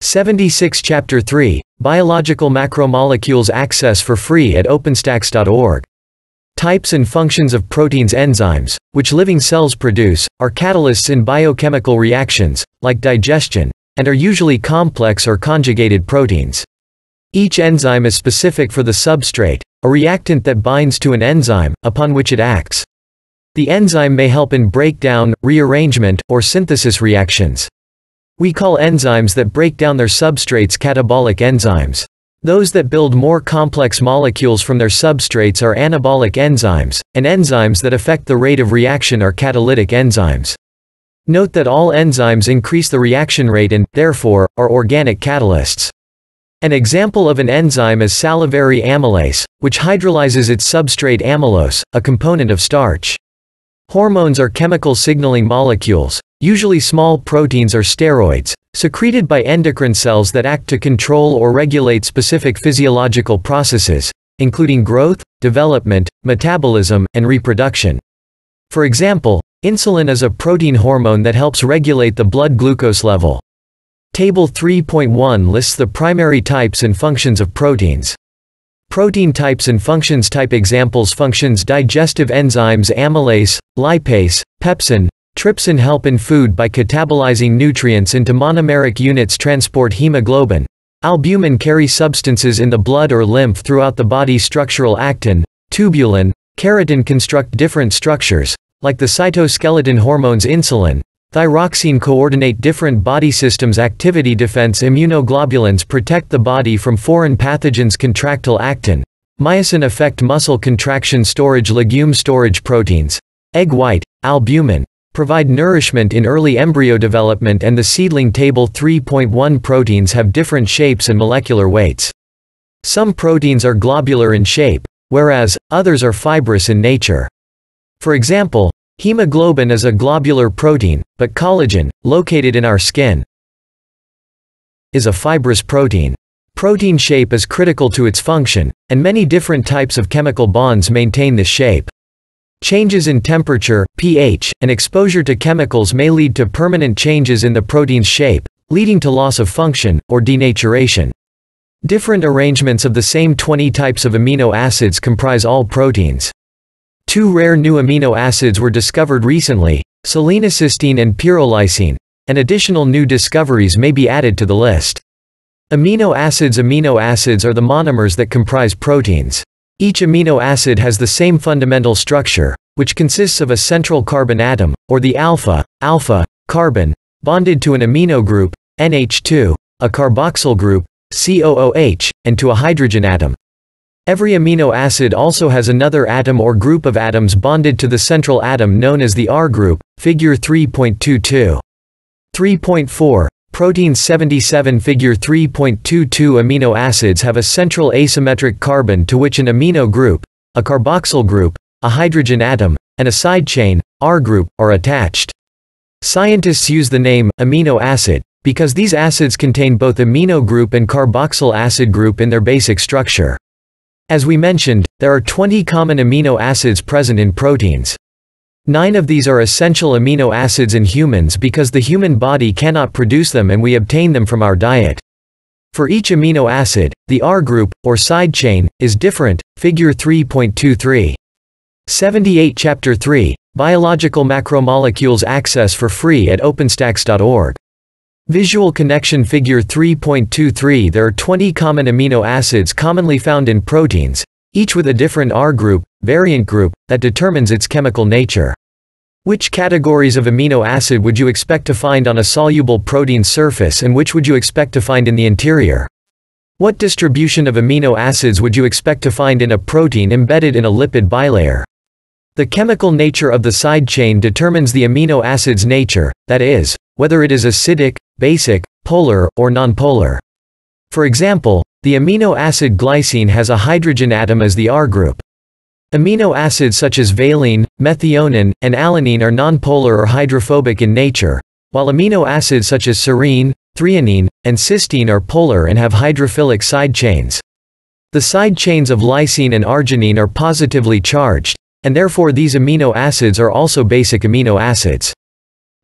76 Chapter 3, Biological Macromolecules, access for free at openstax.org. Types and functions of proteins. Enzymes, which living cells produce, are catalysts in biochemical reactions, like digestion, and are usually complex or conjugated proteins. Each enzyme is specific for the substrate, a reactant that binds to an enzyme, upon which it acts. The enzyme may help in breakdown, rearrangement, or synthesis reactions. We call enzymes that break down their substrates catabolic enzymes. Those that build more complex molecules from their substrates are anabolic enzymes, and enzymes that affect the rate of reaction are catalytic enzymes. Note that all enzymes increase the reaction rate and, therefore, are organic catalysts. An example of an enzyme is salivary amylase, which hydrolyzes its substrate amylose, a component of starch. Hormones are chemical signaling molecules, usually small proteins or steroids, secreted by endocrine cells that act to control or regulate specific physiological processes, including growth, development, metabolism, and reproduction. For example, insulin is a protein hormone that helps regulate the blood glucose level. Table 3.1 lists the primary types and functions of proteins. Protein types and functions. Type examples. Functions: digestive enzymes, amylase, lipase, pepsin, trypsin help in food by catabolizing nutrients into monomeric units. Transport: hemoglobin, albumin carry substances in the blood or lymph throughout the body. Structural: actin, tubulin, keratin construct different structures, like the cytoskeleton. Hormones: insulin, thyroxine coordinate different body systems. Activity: defense. Immunoglobulins protect the body from foreign pathogens. Contractile: actin, myosin affect muscle contraction. Storage: legume storage proteins, egg white, albumin, provide nourishment in early embryo development and the seedling. Table 3.1 Proteins have different shapes and molecular weights. Some proteins are globular in shape, whereas others are fibrous in nature. For example, hemoglobin is a globular protein, but collagen, located in our skin, is a fibrous protein. Protein shape is critical to its function, and many different types of chemical bonds maintain this shape. Changes in temperature, pH, and exposure to chemicals may lead to permanent changes in the protein's shape, leading to loss of function, or denaturation. Different arrangements of the same 20 types of amino acids comprise all proteins. Two rare new amino acids were discovered recently, selenocysteine and pyrrolysine, and additional new discoveries may be added to the list. Amino acids. Amino acids are the monomers that comprise proteins. Each amino acid has the same fundamental structure, which consists of a central carbon atom, or the alpha carbon, bonded to an amino group, NH2, a carboxyl group, COOH, and to a hydrogen atom. Every amino acid also has another atom or group of atoms bonded to the central atom known as the R group, figure 3.22. 3.4, Proteins 77. Figure 3.22. Amino acids have a central asymmetric carbon to which an amino group, a carboxyl group, a hydrogen atom, and a side chain, R group, are attached. Scientists use the name amino acid because these acids contain both amino group and carboxyl acid group in their basic structure. As we mentioned, there are 20 common amino acids present in proteins. 9 of these are essential amino acids in humans because the human body cannot produce them and we obtain them from our diet. For each amino acid, the R group, or side chain, is different, figure 3.23. 78. Chapter 3, Biological Macromolecules, access for free at openstax.org. Visual connection. Figure 3.23. There are 20 common amino acids commonly found in proteins, each with a different R group, variant group, that determines its chemical nature. Which categories of amino acid would you expect to find on a soluble protein surface and which would you expect to find in the interior? What distribution of amino acids would you expect to find in a protein embedded in a lipid bilayer? The chemical nature of the side chain determines the amino acid's nature, that is, whether it is acidic, basic, polar, or nonpolar. For example, the amino acid glycine has a hydrogen atom as the R group. Amino acids such as valine, methionine, and alanine are nonpolar or hydrophobic in nature, while amino acids such as serine, threonine, and cysteine are polar and have hydrophilic side chains. The side chains of lysine and arginine are positively charged, and therefore these amino acids are also basic amino acids.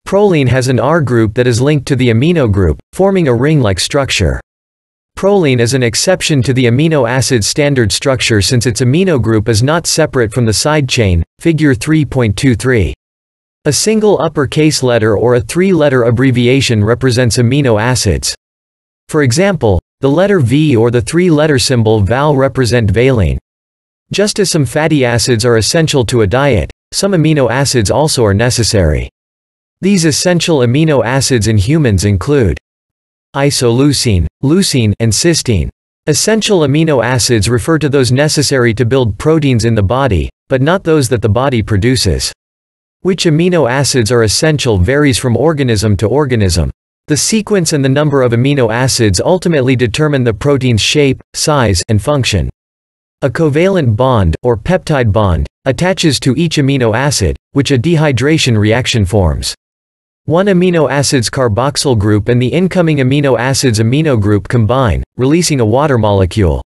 Proline has an R group that is linked to the amino group, forming a ring-like structure. Proline is an exception to the amino acid standard structure since its amino group is not separate from the side chain, figure 3.23. A single uppercase letter or a three-letter abbreviation represents amino acids. For example, the letter V or the three-letter symbol val represent valine. Just as some fatty acids are essential to a diet, some amino acids also are necessary. These essential amino acids in humans include isoleucine, leucine, and cysteine. Essential amino acids refer to those necessary to build proteins in the body, but not those that the body produces. Which amino acids are essential varies from organism to organism. The sequence and the number of amino acids ultimately determine the protein's shape, size, and function. A covalent bond, or peptide bond, attaches to each amino acid, which a dehydration reaction forms. One amino acid's carboxyl group and the incoming amino acid's amino group combine, releasing a water molecule.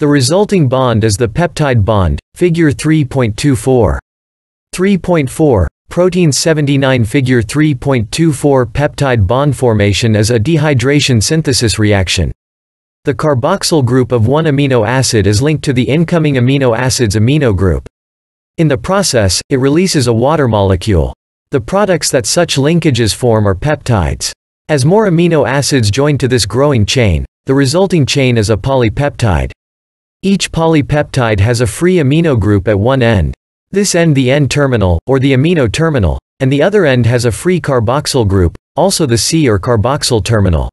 The resulting bond is the peptide bond, figure 3.24. 3.4, protein 79. Figure 3.24. Peptide bond formation is a dehydration synthesis reaction. The carboxyl group of one amino acid is linked to the incoming amino acid's amino group. In the process, it releases a water molecule. The products that such linkages form are peptides. As more amino acids join to this growing chain, the resulting chain is a polypeptide. Each polypeptide has a free amino group at one end. This end the N-terminal, or the amino terminal, and the other end has a free carboxyl group, also the C or carboxyl terminal.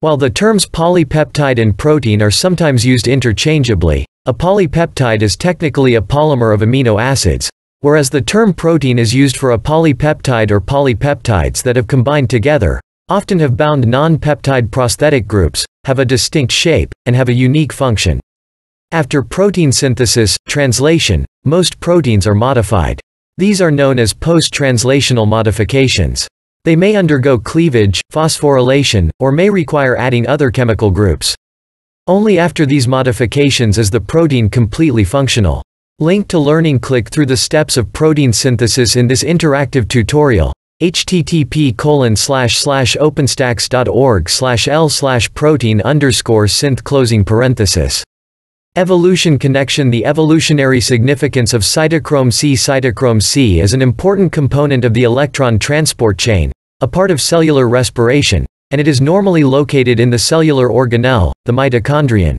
While the terms polypeptide and protein are sometimes used interchangeably, a polypeptide is technically a polymer of amino acids, whereas the term protein is used for a polypeptide or polypeptides that have combined together, often have bound non-peptide prosthetic groups, have a distinct shape, and have a unique function. After protein synthesis, translation, most proteins are modified. These are known as post-translational modifications. They may undergo cleavage, phosphorylation, or may require adding other chemical groups. Only after these modifications is the protein completely functional. Link to learning. Click through the steps of protein synthesis in this interactive tutorial. http://openstax.org/l/protein_synth Evolution connection. The evolutionary significance of cytochrome C. Cytochrome C is an important component of the electron transport chain, a part of cellular respiration, and it is normally located in the cellular organelle, the mitochondrion.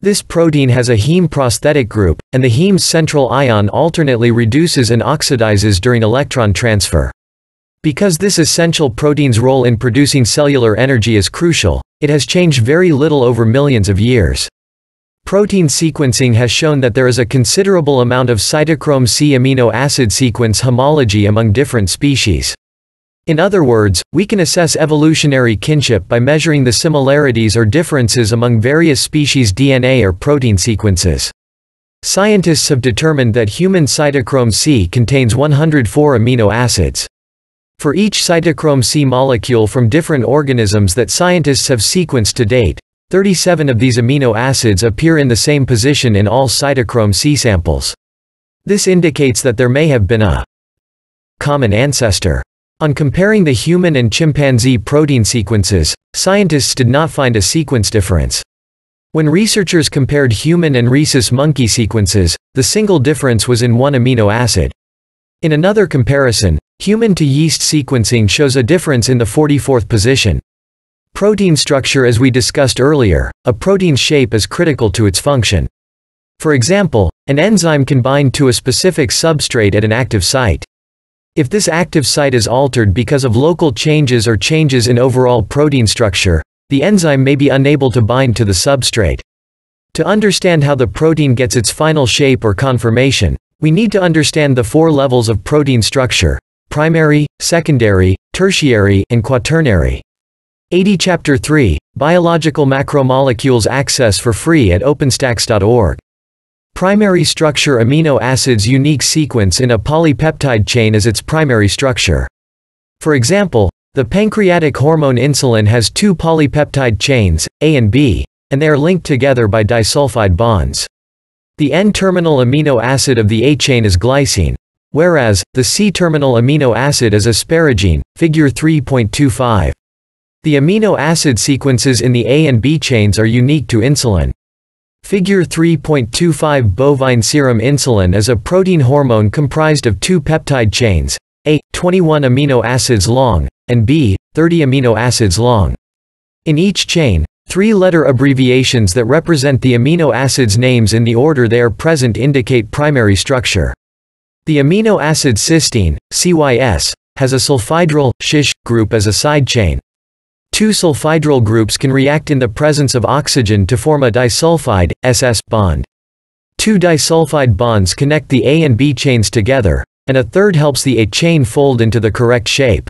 This protein has a heme prosthetic group, and the heme's central ion alternately reduces and oxidizes during electron transfer. Because this essential protein's role in producing cellular energy is crucial, it has changed very little over millions of years. Protein sequencing has shown that there is a considerable amount of cytochrome C amino acid sequence homology among different species. In other words, we can assess evolutionary kinship by measuring the similarities or differences among various species' DNA or protein sequences. Scientists have determined that human cytochrome C contains 104 amino acids. For each cytochrome C molecule from different organisms that scientists have sequenced to date, 37 of these amino acids appear in the same position in all cytochrome C samples. This indicates that there may have been a common ancestor. On comparing the human and chimpanzee protein sequences, scientists did not find a sequence difference. When researchers compared human and rhesus monkey sequences, the single difference was in one amino acid. In another comparison, human to yeast sequencing shows a difference in the 44th position. Protein structure. As we discussed earlier, a protein's shape is critical to its function. For example, an enzyme can bind to a specific substrate at an active site. If this active site is altered because of local changes or changes in overall protein structure, the enzyme may be unable to bind to the substrate. To understand how the protein gets its final shape or conformation, we need to understand the four levels of protein structure: primary, secondary, tertiary, and quaternary. 80 Chapter 3, Biological Macromolecules. Access for free at openstax.org. Primary structure. Amino acids' unique sequence in a polypeptide chain is its primary structure. For example, the pancreatic hormone insulin has two polypeptide chains, A and B, and they are linked together by disulfide bonds. The N-terminal amino acid of the A chain is glycine, whereas the C-terminal amino acid is asparagine, figure 3.25. The amino acid sequences in the A and B chains are unique to insulin. Figure 3.25. Bovine serum insulin is a protein hormone comprised of two peptide chains, A, 21 amino acids long, and B, 30 amino acids long. In each chain, three-letter abbreviations that represent the amino acids' names in the order they are present indicate primary structure. The amino acid cysteine, CYS, has a sulfhydryl, SH, group as a side chain. Two sulfhydryl groups can react in the presence of oxygen to form a disulfide, SS, bond. Two disulfide bonds connect the A and B chains together, and a third helps the A chain fold into the correct shape.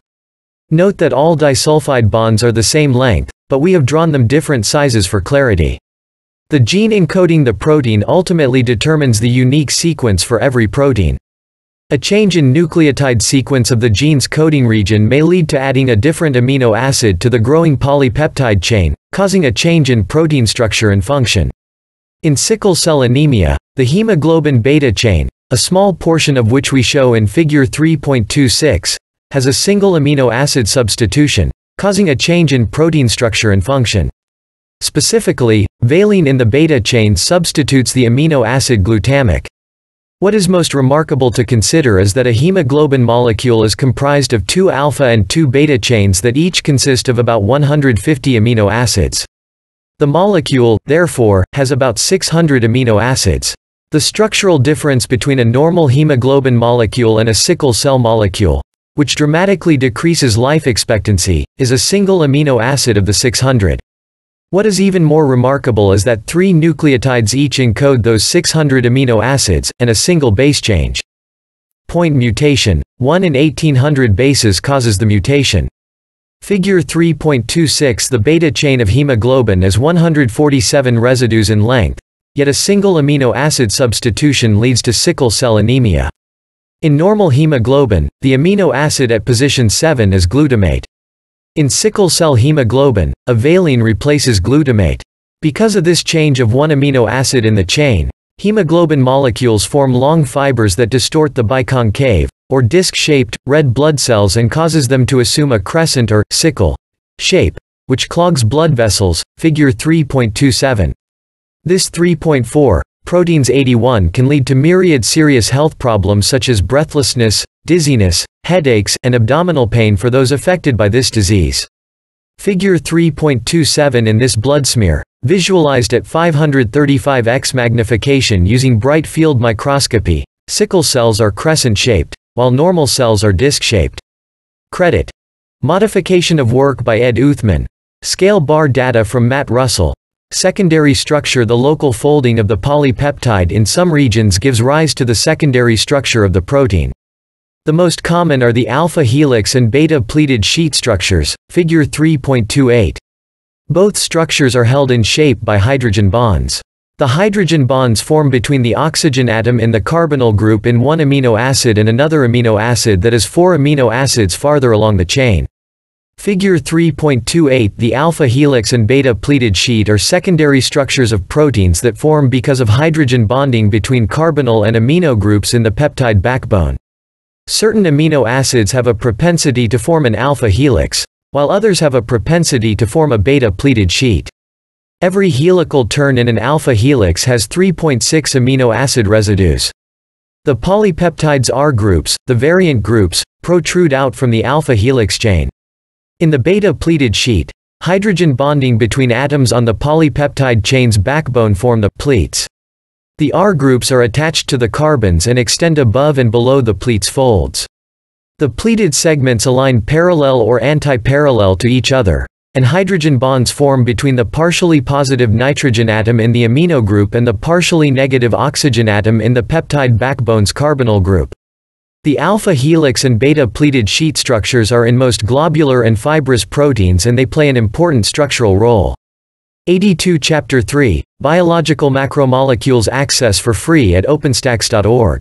Note that all disulfide bonds are the same length, but we have drawn them different sizes for clarity. The gene encoding the protein ultimately determines the unique sequence for every protein. A change in nucleotide sequence of the gene's coding region may lead to adding a different amino acid to the growing polypeptide chain, causing a change in protein structure and function. In sickle cell anemia, the hemoglobin beta chain, a small portion of which we show in figure 3.26, has a single amino acid substitution, causing a change in protein structure and function. Specifically, valine in the beta chain substitutes the amino acid glutamic. What is most remarkable to consider is that a hemoglobin molecule is comprised of two alpha and two beta chains that each consist of about 150 amino acids. The molecule, therefore, has about 600 amino acids. The structural difference between a normal hemoglobin molecule and a sickle cell molecule, which dramatically decreases life expectancy, is a single amino acid of the 600. What is even more remarkable is that three nucleotides each encode those 600 amino acids, and a single base change. Point mutation, 1 in 1800 bases causes the mutation. Figure 3.26. The beta chain of hemoglobin is 147 residues in length, yet a single amino acid substitution leads to sickle cell anemia. In normal hemoglobin, the amino acid at position 7 is glutamate. In sickle cell hemoglobin, a valine replaces glutamate. Because of this change of one amino acid in the chain, hemoglobin molecules form long fibers that distort the biconcave, or disc-shaped, red blood cells and causes them to assume a crescent or sickle shape, which clogs blood vessels, figure 3.27. This 3.4. Proteins 81 can lead to myriad serious health problems such as breathlessness, dizziness, headaches, and abdominal pain for those affected by this disease. Figure 3.27. In this blood smear, visualized at 535x magnification using bright field microscopy, sickle cells are crescent-shaped, while normal cells are disc-shaped. Credit. Modification of work by Ed Uthman. Scale bar data from Matt Russell. Secondary structure. The local folding of the polypeptide in some regions gives rise to the secondary structure of the protein. The most common are the alpha helix and beta pleated sheet structures, figure 3.28. Both structures are held in shape by hydrogen bonds. The hydrogen bonds form between the oxygen atom in the carbonyl group in one amino acid and another amino acid that is four amino acids farther along the chain. Figure 3.28. The alpha helix and beta pleated sheet are secondary structures of proteins that form because of hydrogen bonding between carbonyl and amino groups in the peptide backbone. Certain amino acids have a propensity to form an alpha helix, while others have a propensity to form a beta pleated sheet. Every helical turn in an alpha helix has 3.6 amino acid residues. The polypeptide's R groups, the variant groups, protrude out from the alpha helix chain. In the beta-pleated sheet, hydrogen bonding between atoms on the polypeptide chain's backbone form the pleats. The R groups are attached to the carbons and extend above and below the pleats folds. The pleated segments align parallel or antiparallel to each other, and hydrogen bonds form between the partially positive nitrogen atom in the amino group and the partially negative oxygen atom in the peptide backbone's carbonyl group. The alpha helix and beta pleated sheet structures are in most globular and fibrous proteins, and they play an important structural role. 82. Chapter 3, Biological Macromolecules. Access for free at openstax.org.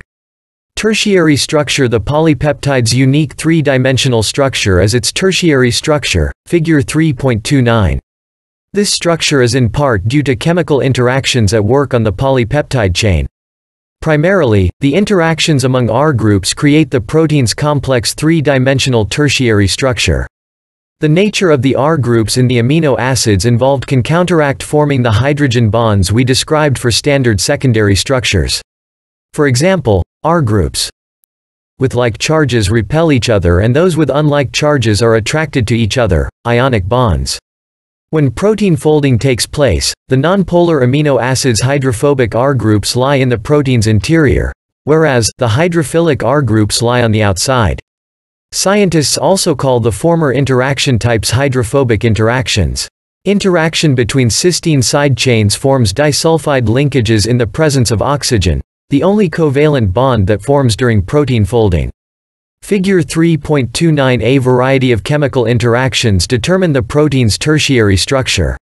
Tertiary structure. The polypeptide's unique three-dimensional structure is its tertiary structure, figure 3.29. This structure is in part due to chemical interactions at work on the polypeptide chain, Primarily, the interactions among R groups create the protein's complex three-dimensional tertiary structure. The nature of the R groups in the amino acids involved can counteract forming the hydrogen bonds we described for standard secondary structures. For example, R groups with like charges repel each other and those with unlike charges are attracted to each other, ionic bonds. When protein folding takes place, the nonpolar amino acids hydrophobic R groups lie in the protein's interior, whereas the hydrophilic R groups lie on the outside. Scientists also call the former interaction types hydrophobic interactions. Interaction between cysteine side chains forms disulfide linkages in the presence of oxygen, the only covalent bond that forms during protein folding. Figure 3.29a variety of chemical interactions determine the protein's tertiary structure.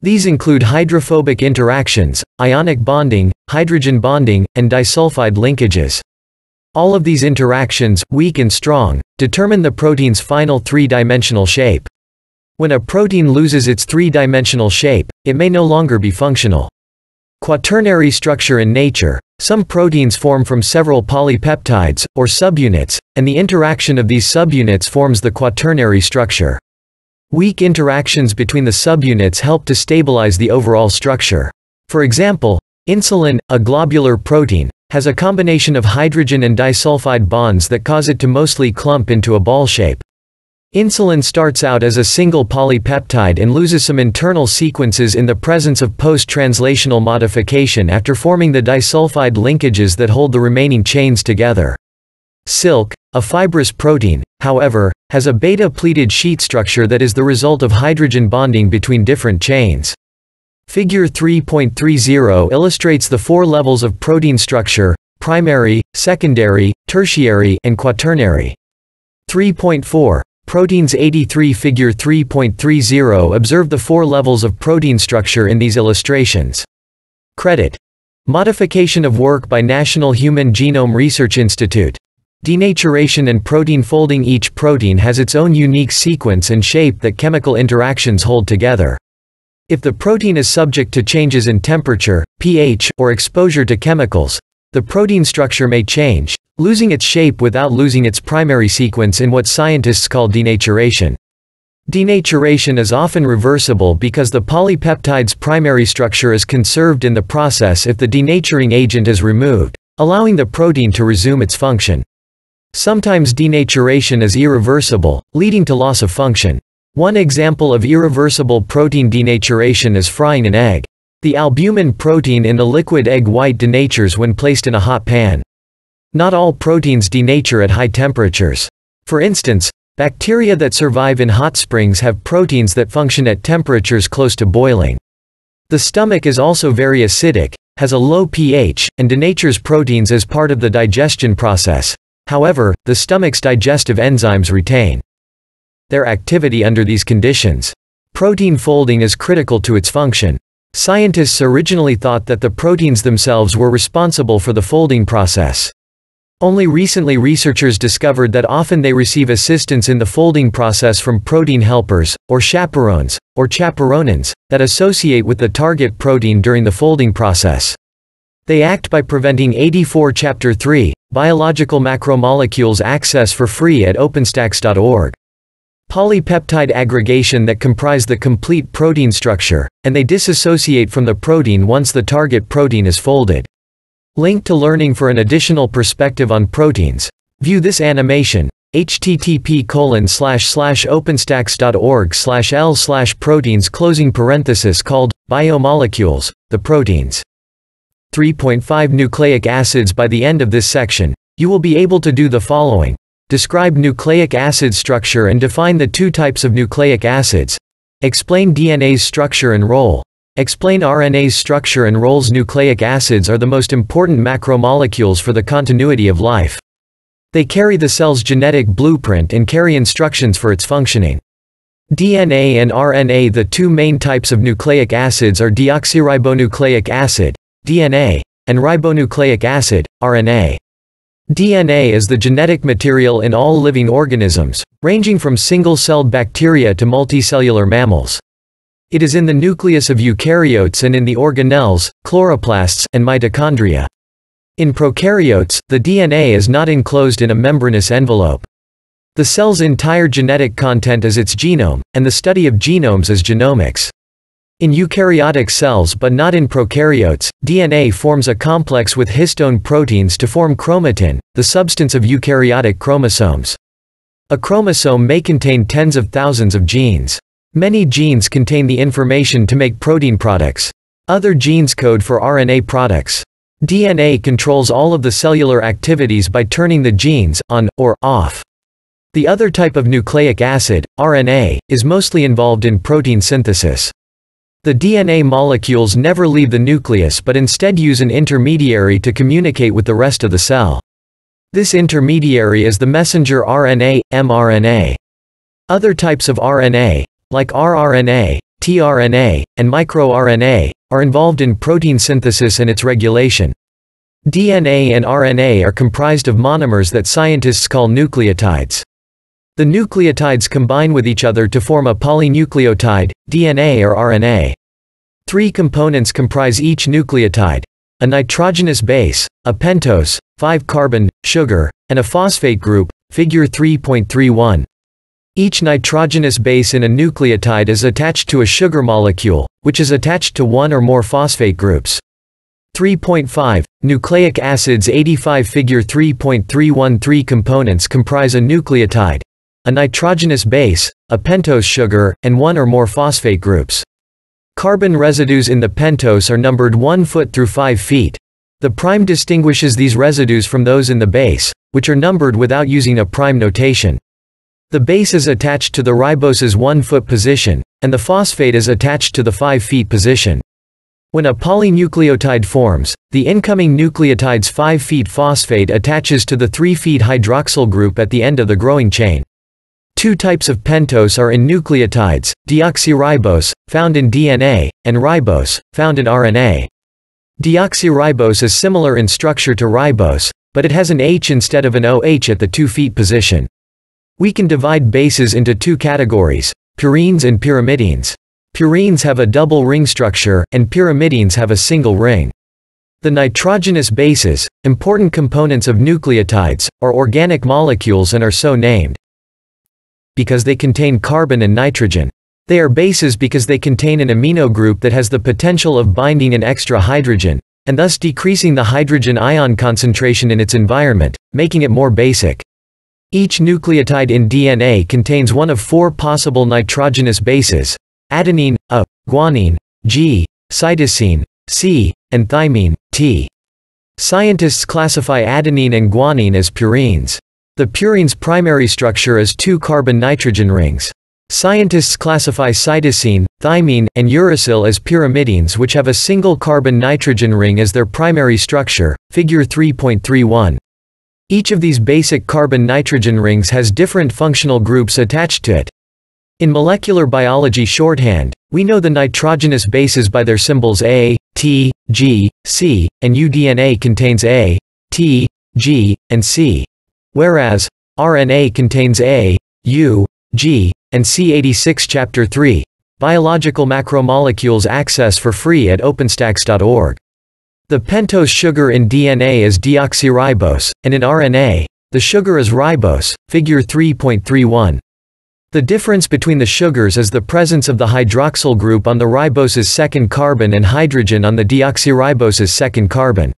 These include hydrophobic interactions, ionic bonding, hydrogen bonding, and disulfide linkages. All of these interactions, weak and strong, determine the protein's final three-dimensional shape. When a protein loses its three-dimensional shape, it may no longer be functional. Quaternary structure in nature, some proteins form from several polypeptides, or subunits, and the interaction of these subunits forms the quaternary structure. Weak interactions between the subunits help to stabilize the overall structure. For example, insulin, a globular protein, has a combination of hydrogen and disulfide bonds that cause it to mostly clump into a ball shape. Insulin starts out as a single polypeptide and loses some internal sequences in the presence of post-translational modification after forming the disulfide linkages that hold the remaining chains together. Silk, a fibrous protein, however, has a beta-pleated sheet structure that is the result of hydrogen bonding between different chains. Figure 3.30 illustrates the four levels of protein structure: primary, secondary, tertiary, and quaternary. 3.4 Proteins 83 Figure 3.30 observe the four levels of protein structure in these illustrations. Credit. Modification of work by National Human Genome Research Institute. Denaturation and protein folding. Each protein has its own unique sequence and shape that chemical interactions hold together. If the protein is subject to changes in temperature, pH, or exposure to chemicals, the protein structure may change, losing its shape without losing its primary sequence in what scientists call denaturation. Denaturation is often reversible because the polypeptide's primary structure is conserved in the process if the denaturing agent is removed, allowing the protein to resume its function. Sometimes denaturation is irreversible, leading to loss of function. One example of irreversible protein denaturation is frying an egg. The albumin protein in the liquid egg white denatures when placed in a hot pan. Not all proteins denature at high temperatures. For instance, bacteria that survive in hot springs have proteins that function at temperatures close to boiling. The stomach is also very acidic, has a low pH, and denatures proteins as part of the digestion process. However, the stomach's digestive enzymes retain their activity under these conditions. Protein folding is critical to its function. Scientists originally thought that the proteins themselves were responsible for the folding process. Only recently researchers discovered that often they receive assistance in the folding process from protein helpers, or chaperones, or chaperonins, that associate with the target protein during the folding process. They act by preventing 84 Chapter 3, Biological Macromolecules access for free at openstax.org. Polypeptide aggregation that comprise the complete protein structure, and they disassociate from the protein once the target protein is folded. Link to learning for an additional perspective on proteins. View this animation, http://openstax.org/l/proteins called, biomolecules, the proteins. 3.5 Nucleic acids. By the end of this section, you will be able to do the following. Describe nucleic acid structure and define the two types of nucleic acids. Explain DNA's structure and role. Explain RNA's structure and roles. Nucleic acids are the most important macromolecules for the continuity of life. They carry the cell's genetic blueprint and carry instructions for its functioning. DNA and RNA. The two main types of nucleic acids are deoxyribonucleic acid, DNA, and ribonucleic acid, RNA. DNA is the genetic material in all living organisms, ranging from single-celled bacteria to multicellular mammals. It is in the nucleus of eukaryotes and in the organelles, chloroplasts, and mitochondria. In prokaryotes, the DNA is not enclosed in a membranous envelope. The cell's entire genetic content is its genome, and the study of genomes is genomics. In eukaryotic cells but not in prokaryotes, DNA forms a complex with histone proteins to form chromatin, the substance of eukaryotic chromosomes. A chromosome may contain tens of thousands of genes. Many genes contain the information to make protein products. Other genes code for RNA products. DNA controls all of the cellular activities by turning the genes on, or off. The other type of nucleic acid, RNA, is mostly involved in protein synthesis. The DNA molecules never leave the nucleus but instead use an intermediary to communicate with the rest of the cell. This intermediary is the messenger RNA, mRNA. Other types of RNA, like rRNA, tRNA, and microRNA, are involved in protein synthesis and its regulation. DNA and RNA are comprised of monomers that scientists call nucleotides. The nucleotides combine with each other to form a polynucleotide, DNA or RNA. Three components comprise each nucleotide: a nitrogenous base, a pentose, 5-carbon, sugar, and a phosphate group, figure 3.31. Each nitrogenous base in a nucleotide is attached to a sugar molecule, which is attached to one or more phosphate groups. 3.5. Nucleic acids 85 figure 3.313 components comprise a nucleotide, a nitrogenous base, a pentose sugar, and one or more phosphate groups. Carbon residues in the pentose are numbered 1 foot through 5 feet. The prime distinguishes these residues from those in the base, which are numbered without using a prime notation. The base is attached to the ribose's 1 foot position, and the phosphate is attached to the 5 feet position. When a polynucleotide forms, the incoming nucleotide's 5 feet phosphate attaches to the 3 feet hydroxyl group at the end of the growing chain. Two types of pentose are in nucleotides, deoxyribose, found in DNA, and ribose, found in RNA. Deoxyribose is similar in structure to ribose, but it has an H instead of an OH at the 2 feet position. We can divide bases into two categories, purines and pyrimidines. Purines have a double ring structure, and pyrimidines have a single ring. The nitrogenous bases, important components of nucleotides, are organic molecules and are so named because they contain carbon and nitrogen. They are bases because they contain an amino group that has the potential of binding an extra hydrogen, and thus decreasing the hydrogen ion concentration in its environment, making it more basic. Each nucleotide in DNA contains one of four possible nitrogenous bases: adenine, A, guanine, G, cytosine, C, and thymine, T. Scientists classify adenine and guanine as purines. The purine's primary structure is two carbon-nitrogen rings. Scientists classify cytosine, thymine, and uracil as pyrimidines, which have a single carbon-nitrogen ring as their primary structure, figure 3.31. Each of these basic carbon-nitrogen rings has different functional groups attached to it. In molecular biology shorthand, we know the nitrogenous bases by their symbols A, T, G, C, and uDNA contains A, T, G, and C, whereas RNA contains A, U, G, and C. 86 Chapter 3, Biological Macromolecules, access for free at openstax.org. The pentose sugar in DNA is deoxyribose, and in RNA, the sugar is ribose, figure 3.31. The difference between the sugars is the presence of the hydroxyl group on the ribose's second carbon and hydrogen on the deoxyribose's second carbon.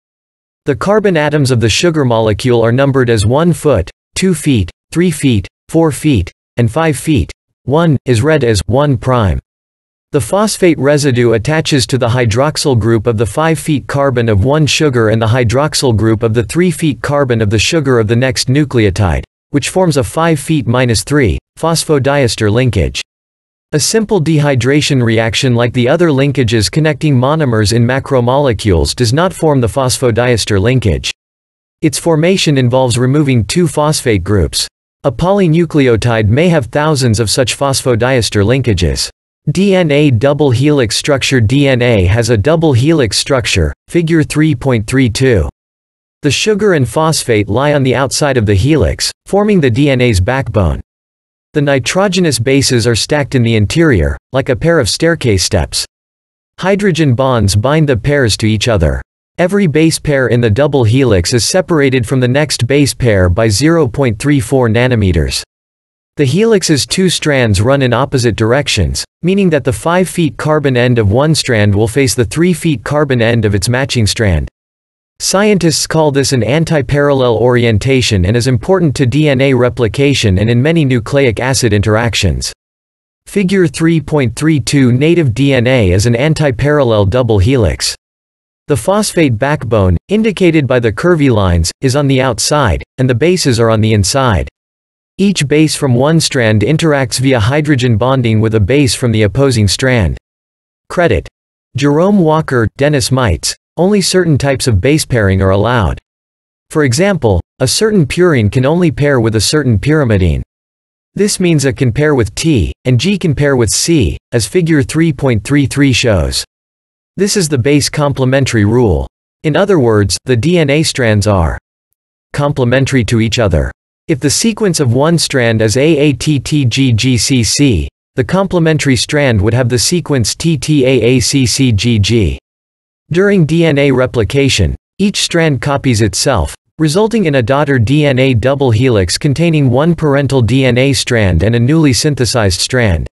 The carbon atoms of the sugar molecule are numbered as 1 foot, 2 feet, 3 feet, 4 feet, and 5 feet. 1 is read as 1'. The phosphate residue attaches to the hydroxyl group of the 5 feet carbon of one sugar and the hydroxyl group of the 3 feet carbon of the sugar of the next nucleotide, which forms a 5 feet minus 3 phosphodiester linkage. A simple dehydration reaction like the other linkages connecting monomers in macromolecules does not form the phosphodiester linkage. Its formation involves removing two phosphate groups. A polynucleotide may have thousands of such phosphodiester linkages. DNA double helix structure. DNA has a double helix structure, figure 3.32. The sugar and phosphate lie on the outside of the helix, forming the DNA's backbone. The nitrogenous bases are stacked in the interior, like a pair of staircase steps. Hydrogen bonds bind the pairs to each other. Every base pair in the double helix is separated from the next base pair by 0.34 nanometers. The helix's two strands run in opposite directions, meaning that the 5 feet carbon end of one strand will face the 3 feet carbon end of its matching strand. Scientists call this an anti-parallel orientation and is important to DNA replication and in many nucleic acid interactions. Figure 3.32 native DNA is an anti-parallel double helix. The phosphate backbone, indicated by the curvy lines, is on the outside, and the bases are on the inside. Each base from one strand interacts via hydrogen bonding with a base from the opposing strand. Credit: Jerome Walker, Dennis Mites. Only certain types of base pairing are allowed. For example, a certain purine can only pair with a certain pyrimidine. This means A can pair with T, and G can pair with C, as figure 3.33 shows. This is the base complementary rule. In other words, the DNA strands are complementary to each other. If the sequence of one strand is AATTGGCC, the complementary strand would have the sequence TTAACCGG. During DNA replication, each strand copies itself, resulting in a daughter DNA double helix containing one parental DNA strand and a newly synthesized strand.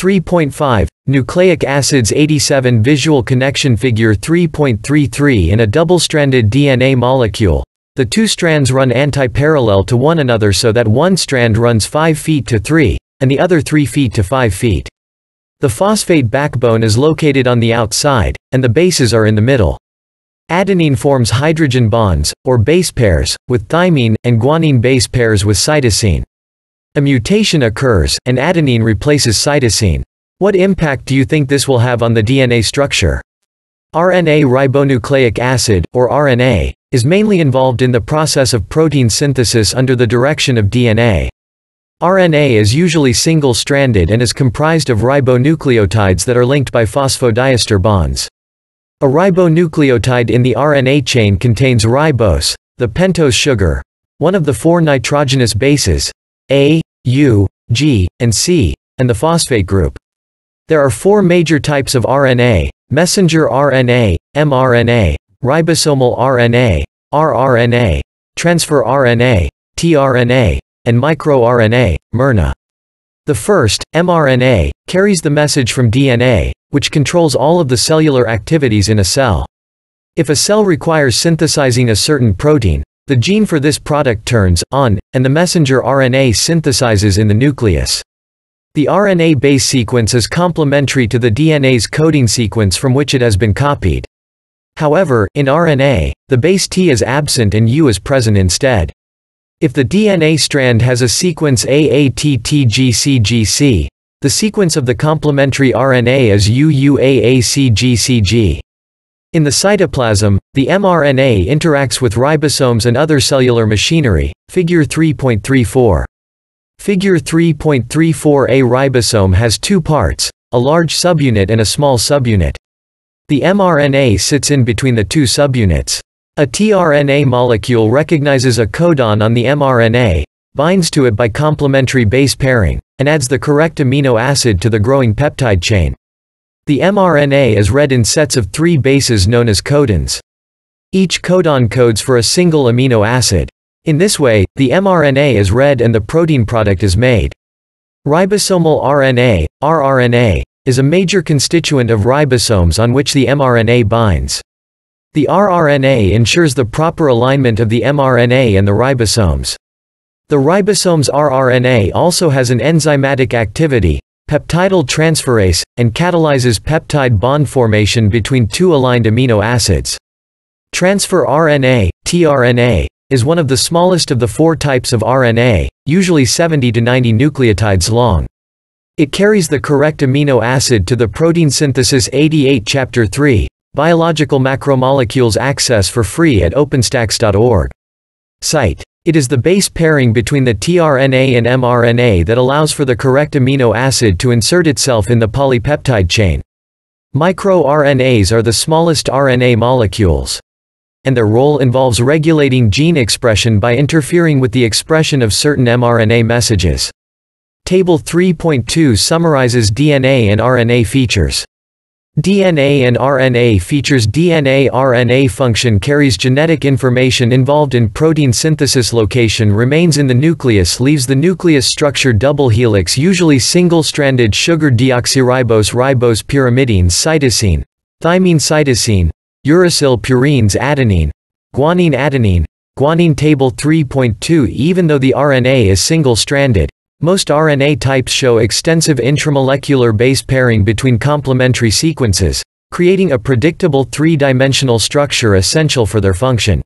3.5. Nucleic acids 87 visual connection figure 3.33 in a double-stranded DNA molecule. The two strands run anti-parallel to one another so that one strand runs 5 feet to 3, and the other 3 feet to 5 feet. The phosphate backbone is located on the outside, and the bases are in the middle. Adenine forms hydrogen bonds, or base pairs, with thymine, and guanine base pairs with cytosine. A mutation occurs, and adenine replaces cytosine. What impact do you think this will have on the DNA structure? RNA ribonucleic acid, or RNA, is mainly involved in the process of protein synthesis under the direction of DNA. RNA is usually single-stranded and is comprised of ribonucleotides that are linked by phosphodiester bonds. A ribonucleotide in the RNA chain contains ribose, the pentose sugar, one of the 4 nitrogenous bases, A, U, G, and C, and the phosphate group. There are 4 major types of RNA: messenger RNA, mRNA, ribosomal RNA, rRNA, transfer RNA, tRNA, and microRNA, mRNA. The first, mRNA, carries the message from DNA, which controls all of the cellular activities in a cell. If a cell requires synthesizing a certain protein, the gene for this product turns on, and the messenger RNA synthesizes in the nucleus. The RNA base sequence is complementary to the DNA's coding sequence from which it has been copied. However, in RNA, the base T is absent and U is present instead. If the DNA strand has a sequence AATTGCGC, the sequence of the complementary RNA is UUAACGCG. In the cytoplasm, the mRNA interacts with ribosomes and other cellular machinery, figure 3.34. Figure 3.34. A ribosome has 2 parts, a large subunit and a small subunit. The mRNA sits in between the 2 subunits. A tRNA molecule recognizes a codon on the mRNA, binds to it by complementary base pairing, and adds the correct amino acid to the growing peptide chain. The mRNA is read in sets of 3 bases known as codons. Each codon codes for a single amino acid. In this way, the mRNA is read and the protein product is made. Ribosomal RNA, rRNA, is a major constituent of ribosomes on which the mRNA binds. The rRNA ensures the proper alignment of the mRNA and the ribosomes. The ribosome's rRNA also has an enzymatic activity, peptidyl transferase, and catalyzes peptide bond formation between 2 aligned amino acids. Transfer RNA, tRNA, is one of the smallest of the 4 types of RNA, usually 70 to 90 nucleotides long. It carries the correct amino acid to the protein synthesis 88 Chapter 3, Biological Macromolecules. Access for free at openstax.org. Site. It is the base pairing between the tRNA and mRNA that allows for the correct amino acid to insert itself in the polypeptide chain. MicroRNAs are the smallest RNA molecules, and their role involves regulating gene expression by interfering with the expression of certain mRNA messages. Table 3.2 summarizes DNA and RNA features. DNA and RNA features. DNA-RNA function carries genetic information involved in protein synthesis. Location remains in the nucleus, leaves the nucleus. Structure double helix, usually single-stranded. Sugar deoxyribose, ribose, pyrimidine, cytosine, thymine, cytosine, uracil, purines, adenine, guanine, adenine, guanine. Table 3.2. Even though the RNA is single-stranded, most RNA types show extensive intramolecular base pairing between complementary sequences, creating a predictable three-dimensional structure essential for their function.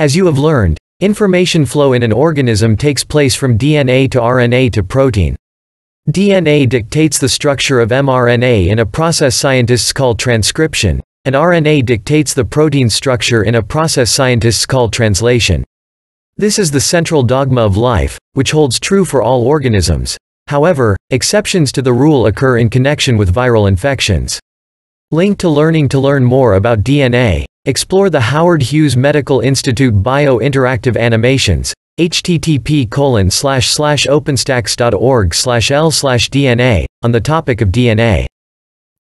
As you have learned, information flow in an organism takes place from DNA to RNA to protein. DNA dictates the structure of mRNA in a process scientists call transcription, and RNA dictates the protein structure in a process scientists call translation. This is the central dogma of life, which holds true for all organisms. However, exceptions to the rule occur in connection with viral infections. Link to learning. To learn more about DNA, explore the Howard Hughes Medical Institute Bio-Interactive Animations, http://openstax.org/l/DNA, on the topic of DNA.